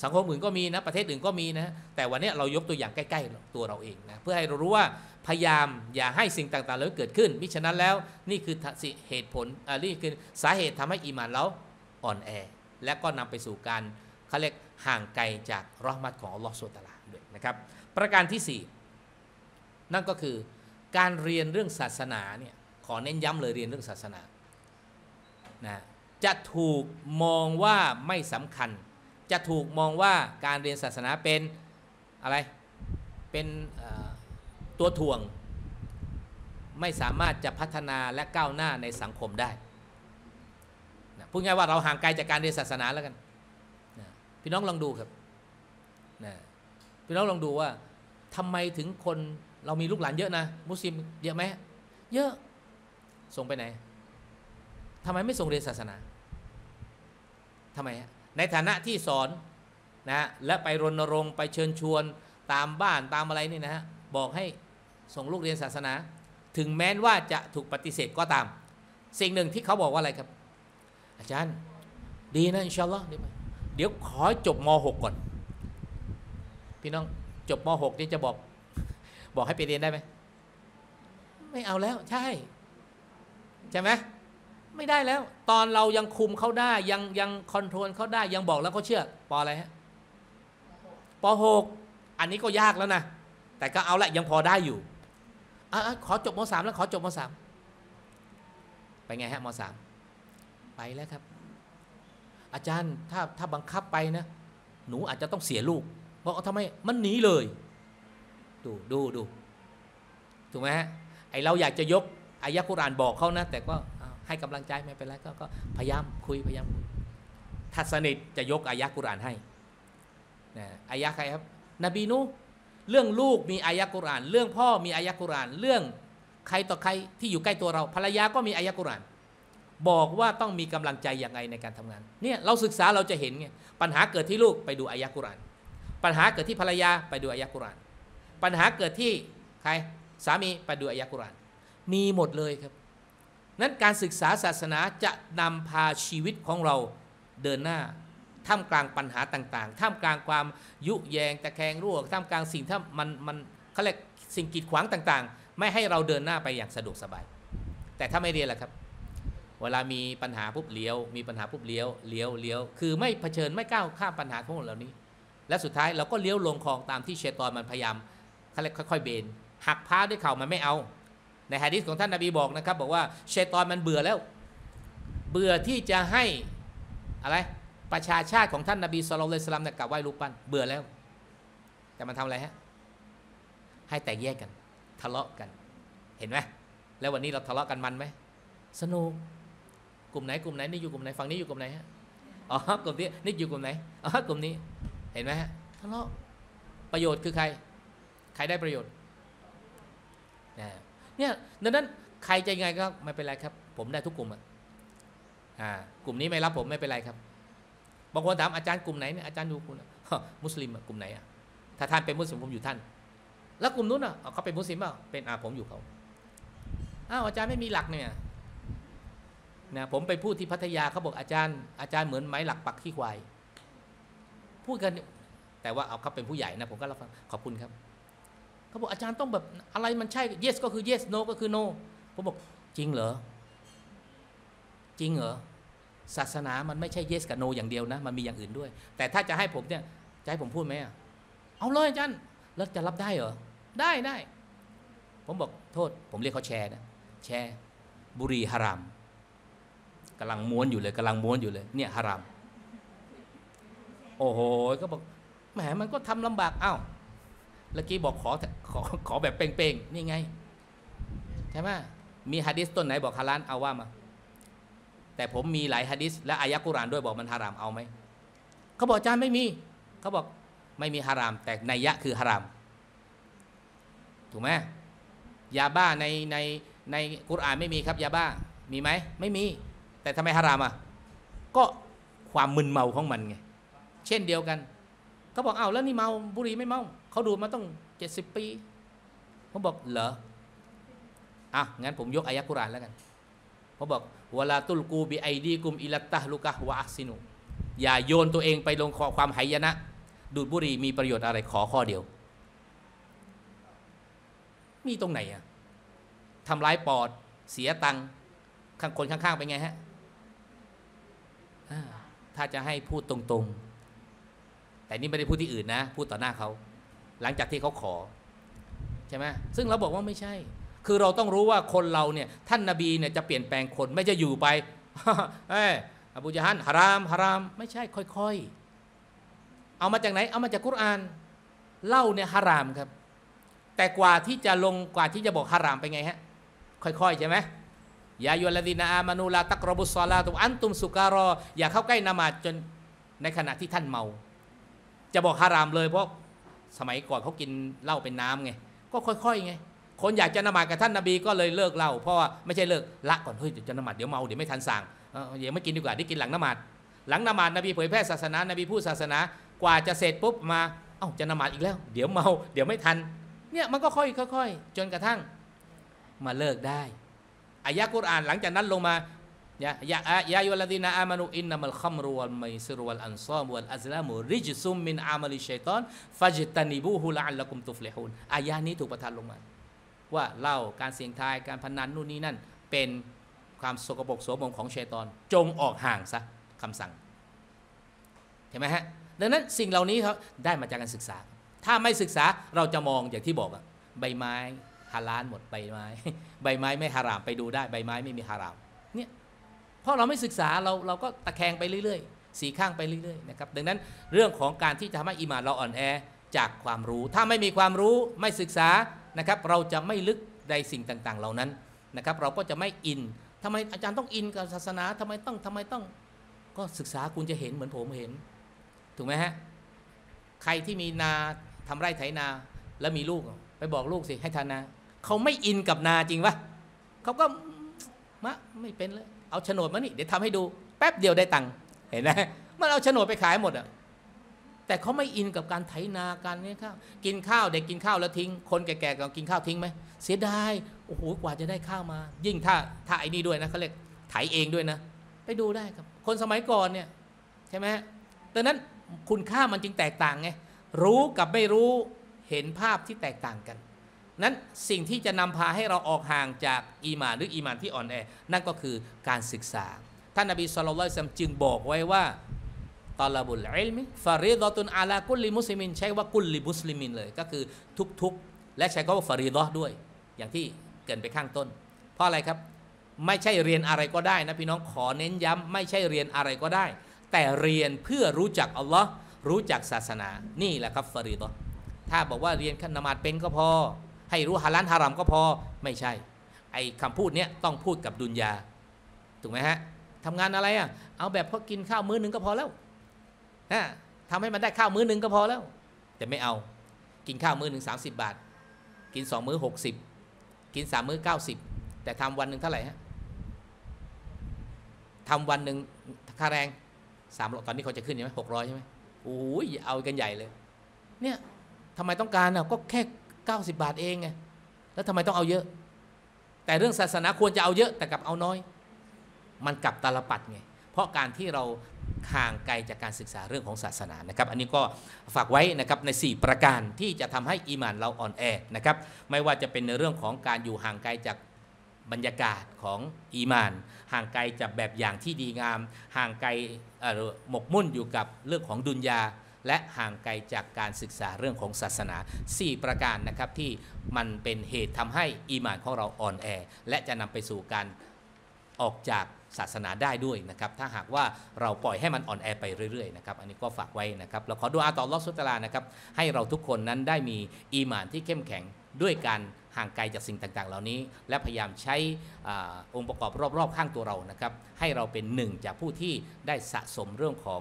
สังคมอื่นก็มีนะประเทศอื่นก็มีนะแต่วันนี้เรายกตัวอย่างใกล้ๆตัวเราเองนะเพื่อให้เรารู้ว่าพยายามอย่าให้สิ่งต่างๆเหล่านี้เกิดขึ้นมิฉะนั้นแล้วนี่คือเหตุผลอ่านี่คือสาเหตุทำให้อีหม่านเราอ่อนแอและก็นำไปสู่การเขาเรียกห่างไกลจากรอห์มะฮ์ของอัลลอฮฺซุบฮานะฮูวะตะอาลาด้วยนะครับประการที่สี่นั่นก็คือการเรียนเรื่องศาสนาเนี่ยขอเน้นย้ำเลยเรียนเรื่องศาสนานะจะถูกมองว่าไม่สำคัญจะถูกมองว่าการเรียนศาสนาเป็นอะไรเป็นตัวถ่วงไม่สามารถจะพัฒนาและก้าวหน้าในสังคมได้นะพูดง่ายว่าเราห่างไกลจากการเรียนศาสนาแล้วกันนะพี่น้องลองดูครับนะพี่น้องลองดูว่าทำไมถึงคนเรามีลูกหลานเยอะนะมุสลิมเยอะไหมเยอะส่งไปไหนทำไมไม่ส่งเรียนศาสนาทำไมฮะในฐานะที่สอนนะและไปรณรงค์ไปเชิญชวนตามบ้านตามอะไรนี่นะฮะบอกให้ส่งลูกเรียนศาสนาถึงแม้ว่าจะถูกปฏิเสธก็ตามสิ่งหนึ่งที่เขาบอกว่าอะไรครับอาจารย์ดีนะอินชาอัลลอฮ์เดี๋ยวขอจบม หก ก่อนพี่น้องจบม หกนี่จะบอกบอกให้ไปเรียนได้ไหมไม่เอาแล้วใช่ใช่ไหมไม่ได้แล้วตอนเรายังคุมเขาได้ยังยังคอนโทรลเขาได้ยังบอกแล้วเขาเชื่อปออะไรฮะป หกอันนี้ก็ยากแล้วนะแต่ก็เอาละยังพอได้อยู่อ่ะขอจบม สามแล้วขอจบม สามไปไงฮะม สามไปแล้วครับอาจารย์ถ้าถ้าบังคับไปนะหนูอาจจะต้องเสียลูกบอกเอาทำไมมันหนีเลยดูดูดูถูกไหมฮะไอเราอยากจะยก อายะกุรอานบอกเขานะแต่ก็ให้กำลังใจไม่เป็นไร ก, ก็พยายามคุยพยายามถ้าสนิทจะยกอายะกุรอานให้นะอายะใครครับนบีนูเรื่องลูกมีอายะกุรอานเรื่องพ่อมีอายะกุรอานเรื่องใครต่อใครที่อยู่ใกล้ตัวเราภรรยาก็มีอายะกุรอานบอกว่าต้องมีกำลังใจอย่างไรในการทำงานเนี่ยเราศึกษาเราจะเห็นไงปัญหาเกิดที่ลูกไปดูอายะกุรอานปัญหาเกิดที่ภรรยาไปดูอายะกุรอานปัญหาเกิดที่ใครสามีไปดูอายะกุรอานมีหมดเลยครับนั้นการศึกษาศาสนาจะนำพาชีวิตของเราเดินหน้าท่ามกลางปัญหาต่างๆท่ามกลางความยุแยงตะแคงรั่วท่ามกลางสิ่งที่มันมันเขาเรียกสิ่งกีดขวางต่างๆไม่ให้เราเดินหน้าไปอย่างสะดวกสบายแต่ถ้าไม่เรียนล่ะครับเวลามีปัญหาปุ๊บเลี้ยวมีปัญหาปุ๊บเลี้ยวเลี้ยวเลี้ยวคือไม่เผชิญไม่ก้าวข้ามปัญหาพวกเหล่านี้และสุดท้ายเราก็เลี้ยวลงคลองตามที่เชตอนมันพยายามค่อยๆเบนหักพาด้วยเข่ามันไม่เอาในหะดีษของท่านนบีบอกนะครับบอกว่าเชตอนมันเบื่อแล้วเบื่อที่จะให้อะไรประชาชาติของท่านนบีศ็อลลัลลอฮุอะลัยฮิวะซัลลัมเนี่ยกราบไหว้รูปปั้นเบื่อแล้วแต่มันทำอะไรฮะให้แตกแยกกันทะเลาะกันเห็นไหมแล้ววันนี้เราทะเลาะกันมันไหมสนุกกลุ่มไหนกลุ่มไหนนี่อยู่กลุ่มไหนฝั่งนี้อยู่กลุ่มไหนฮะอ๋อกลุ่มนี้นี่อยู่กลุ่มไหนอ๋อกลุ่มนี้เห็นไหมฮะทะเลาะประโยชน์คือใครใครได้ประโยชน์เนี่ยดังนั้นใครจะยังไงก็ไม่เป็นไรครับผมได้ทุกกลุ่มอ่ะอ่ากลุ่มนี้ไม่รับผมไม่เป็นไรครับบางคนถามอาจารย์กลุ่มไหนเนี่ยอาจารย์อยู่กลุ่มมุสลิมกลุ่มไหนอ่ะถ้าท่านเป็นมุสลิมผมอยู่ท่านแล้วกลุ่มนู้นอ่ะเขาเป็นมุสลิมเปล่าเป็นอาผมอยู่เขาอ้าวอาจารย์ไม่มีหลักเนี่ยนะผมไปพูดที่พัทยาเขาบอกอาจารย์อาจารย์เหมือนไม้หลักปักขี้ควายพูดกันแต่ว่าเอาเขาเป็นผู้ใหญ่นะผมก็รับฟังขอบคุณครับเขาบอกอาจารย์ต้องแบบอะไรมันใช่ yes ก็คือ yes no ก็คือ no ผมบอกจริงเหรอจริงเหรอศาสนามันไม่ใช่ yes กับ no อย่างเดียวนะมันมีอย่างอื่นด้วยแต่ถ้าจะให้ผมเนี่ยจะให้ผมพูดไหมเอาเลยอาจารย์แล้วจะรับได้เหรอได้ได้ผมบอกโทษผมเรียกเขาแชร์นะแชร์บุรีฮารามกำลังม้วนอยู่เลยกำลังม้วนอยู่เลยเนี่ยฮารามโอ้โหก็บอกแหมมันก็ทำลำบากอ้าวเมื่อกี้บอกขอขอขอแบบเป่งๆนี่ไงใช่ไหมมีฮะดิษต้นไหนบอกฮาลาลเอาว่ามาแต่ผมมีหลายฮะดิษและอายะกุรอานด้วยบอกมันฮารามเอาไหมเขาบอกอาจารย์ไม่มีเขาบอกไม่มีฮารามแต่นัยยะคือฮารามถูกไหมยาบ้าในในในกุรอานไม่มีครับยาบ้ามีไหมไม่มีแต่ทำไมฮารามอ่ะก็ความมึนเมาของมันไงเช่นเดียวกันเขาบอกเอาแล้วนี่เมาบุหรี่ไม่เมาเขาดูมาต้องเจ็ดสิบปีผมบอกเหรออ่ะงั้นผมยกอายะกุรอานแล้วกันเขาบอกวะลาตุลกูบิไอดีกุมอิลัตตะฮลุกะฮ์วะอัซซินูอย่าโยนตัวเองไปลงความหายนะดูดบุหรี่มีประโยชน์อะไรขอข้อเดียวมีตรงไหนอ่ะทำร้ายปอดเสียตังค์ข้างคนข้างๆเป็นไงฮะถ้าจะให้พูดตรงๆแต่นี่ไม่ได้พูดที่อื่นนะพูดต่อหน้าเขาหลังจากที่เขาขอใช่ไหมซึ่งเราบอกว่าไม่ใช่คือเราต้องรู้ว่าคนเราเนี่ยท่านนบีเนี่ยจะเปลี่ยนแปลงคนไม่จะอยู่ไปเอ้ยอบูญะฮัลฮารามฮารามไม่ใช่ค่อยๆเอามาจากไหนเอามาจากกุรอานเล่าเนี่ยฮารามครับแต่กว่าที่จะลงกว่าที่จะบอกฮารามไปไงฮะค่อยๆใช่ไหมยาโยลดินาอามานูลาตักรบุสซอลาตุอันตุมสุการออย่าเข้าใกล้นามาจนในขณะที่ท่านเมาจะบอกฮารามเลยเพราะสมัยก่อนเขากินเหล้าเป็นน้ำไงก็ค่อยๆไงคนอยากจะนามาดกับท่านนบีก็เลยเลิกเหล้าเพราะว่าไม่ใช่เลิกละก่อนเฮ้ยเดี๋ยวจะนามาดเดี๋ยวเมาเดี๋ยวไม่ทันสั่งเอออย่าไม่กินดีกว่าได้กินหลังนามาดหลังนามาดนบีเผยแพร่ศาสนานบีพูดศาสนากว่าจะเสร็จปุ๊บมาเอ้าจะนามาดอีกแล้วเดี๋ยวเมาเดี๋ยวไม่ทันเนี่ยมันก็ค่อยๆจนกระทั่งมาเลิกได้อายะกุรอานหลังจากนั้นลงมายายายายุลาดีนาอามานุอินนัมัลคัมรุวัลไมซิรุวัลอันซอมวัลอัซลามุริจซุมมินอามัลิชัยฏอนฟัจตะนิบูฮุละอัลลักุมตุฟลิฮูนอายะนี้ถูกประทานลงมาว่าเล่าการเสี่ยงทายการพนันนู่นนี่นั่นเป็นความสกปรกโสมมของชัยฏอนจงออกห่างซะคำสั่งเห็นไหมฮะดังนั้นสิ่งเหล่านี้เขาได้มาจากการศึกษาถ้าไม่ศึกษาเราจะมองอย่างที่บอกอะใบไม้ฮาลาลหมดใบไม้ใบไม้ไม่ฮารามไปดูได้ใบไม้ไม่มีฮารามเนี่ยเพราะเราไม่ศึกษาเราเราก็ตะแคงไปเรื่อยๆสีข้างไปเรื่อยๆนะครับดังนั้นเรื่องของการที่จะทำให้อีหม่านเราอ่อนแอจากความรู้ถ้าไม่มีความรู้ไม่ศึกษานะครับเราจะไม่ลึกในสิ่งต่างๆเหล่านั้น นะครับเราก็จะไม่อินทำไมอาจารย์ต้องอินกับศาสนาทำไมต้องทำไมต้องก็ศึกษาคุณจะเห็นเหมือนผมเห็นถูกไหมฮะใครที่มีนาทำไร่ไถนาแล้วมีลูกไปบอกลูกสิให้ทานนาเขาไม่อินกับนาจริงปะเขาก็มะไม่เป็นเลยเอาโฉนดมานี่เดี๋ยวทำให้ดูแป๊บเดียวได้ตังค์เห็นไหมมันเอาโฉนดไปขายหมดอ่ะแต่เขาไม่อินกับการไถนาการนี้ข้าวกินข้าวเด็กกินข้าวแล้วทิ้งคนแก่ๆก็กินข้าวทิ้งไหมเสียดายโอ้โหกว่าจะได้ข้าวมายิ่งถ้าถ้าไอ้นี่ด้วยนะเขาเรียกไถเองด้วยนะไปดูได้ครับคนสมัยก่อนเนี่ยใช่ไหมดังนั้นคุณค่ามันจึงแตกต่างไงรู้กับไม่รู้เห็นภาพที่แตกต่างกันนั้นสิ่งที่จะนำพาให้เราออกห่างจากอีหม่านหรืออีหม่านที่อ่อนแอนั่นก็คือการศึกษาท่านนบีศ็อลลัลลอฮุอะลัยฮิวะซัลลัมจึงบอกไว้ว่าตอลาบุลอิลมิฟารีฎอตุนอะลากุลลิมุสลิมินใช้ว่ากุลลิมุสลิมินเลยก็คือทุกๆและใช้คำว่าฟารีฎอด้วยอย่างที่เกินไปข้างต้นเพราะอะไรครับไม่ใช่เรียนอะไรก็ได้นะพี่น้องขอเน้นย้ำไม่ใช่เรียนอะไรก็ได้แต่เรียนเพื่อรู้จักอัลลอฮ์รู้จักศาสนานี่แหละครับฟารีฎอถ้าบอกว่าเรียนขั้นนมาดเป็นก็พอให้รู้ฮาลาลฮารามก็พอไม่ใช่ไอ้คำพูดเนี้ยต้องพูดกับดุนยาถูกไหมฮะทำงานอะไรอ่ะเอาแบบพอกินข้าวมื้อนึงก็พอแล้วฮะทำให้มันได้ข้าวมื้อนึงก็พอแล้วแต่ไม่เอากินข้าวมื้อนึงสามสิบบาทกินสองมื้อหกสิบกินสามมื้อเก้าสิบแต่ทำวันหนึ่งเท่าไหร่ฮะทำวันหนึ่งค่าแรงสามร้อยตอนนี้เขาจะขึ้นใช่ไหมหกร้อยใช่ไหมโอ้ยเอากันใหญ่เลยเนี่ยทำไมต้องการอ่ะก็แค่เก้าสิบบาทเองไงแล้วทำไมต้องเอาเยอะแต่เรื่องศาสนาควรจะเอาเยอะแต่กลับเอาน้อยมันกลับตาลปัดไงเพราะการที่เราห่างไกลจากการศึกษาเรื่องของศาสนานะครับอันนี้ก็ฝากไว้นะครับในสี่ประการที่จะทำให้อีหม่านเราอ่อนแอนะครับไม่ว่าจะเป็นในเรื่องของการอยู่ห่างไกลจากบรรยากาศของอีหม่านห่างไกลจากแบบอย่างที่ดีงามห่างไกลหมกมุ่นอยู่กับเรื่องของดุนยาและห่างไกลจากการศึกษาเรื่องของศาสนาสี่ประการนะครับที่มันเป็นเหตุทำให้อีหม่านของเราอ่อนแอและจะนำไปสู่การออกจากศาสนาได้ด้วยนะครับถ้าหากว่าเราปล่อยให้มันอ่อนแอไปเรื่อยๆนะครับอันนี้ก็ฝากไว้นะครับเราขอดุอาอ์ต่ออัลเลาะห์ซุบฮานะฮูวะตะอาลานะครับให้เราทุกคนนั้นได้มีอีหม่านที่เข้มแข็งด้วยการห่างไกลจากสิ่งต่างๆเหล่านี้และพยายามใช้อ, องค์ประกอบรอบๆข้างตัวเรานะครับให้เราเป็นหนึ่งจากผู้ที่ได้สะสมเรื่องของ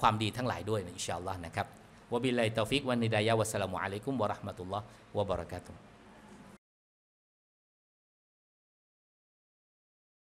ความดีทั้งหลายด้วยนะอินชาอัลลอฮ์นะครับวะบิลลาฮิตตอฟิกวันนิดายะวัสสลามุอะลัยกุมวะเราะห์มะตุลลอฮ์วะบะเราะกาตุฮ์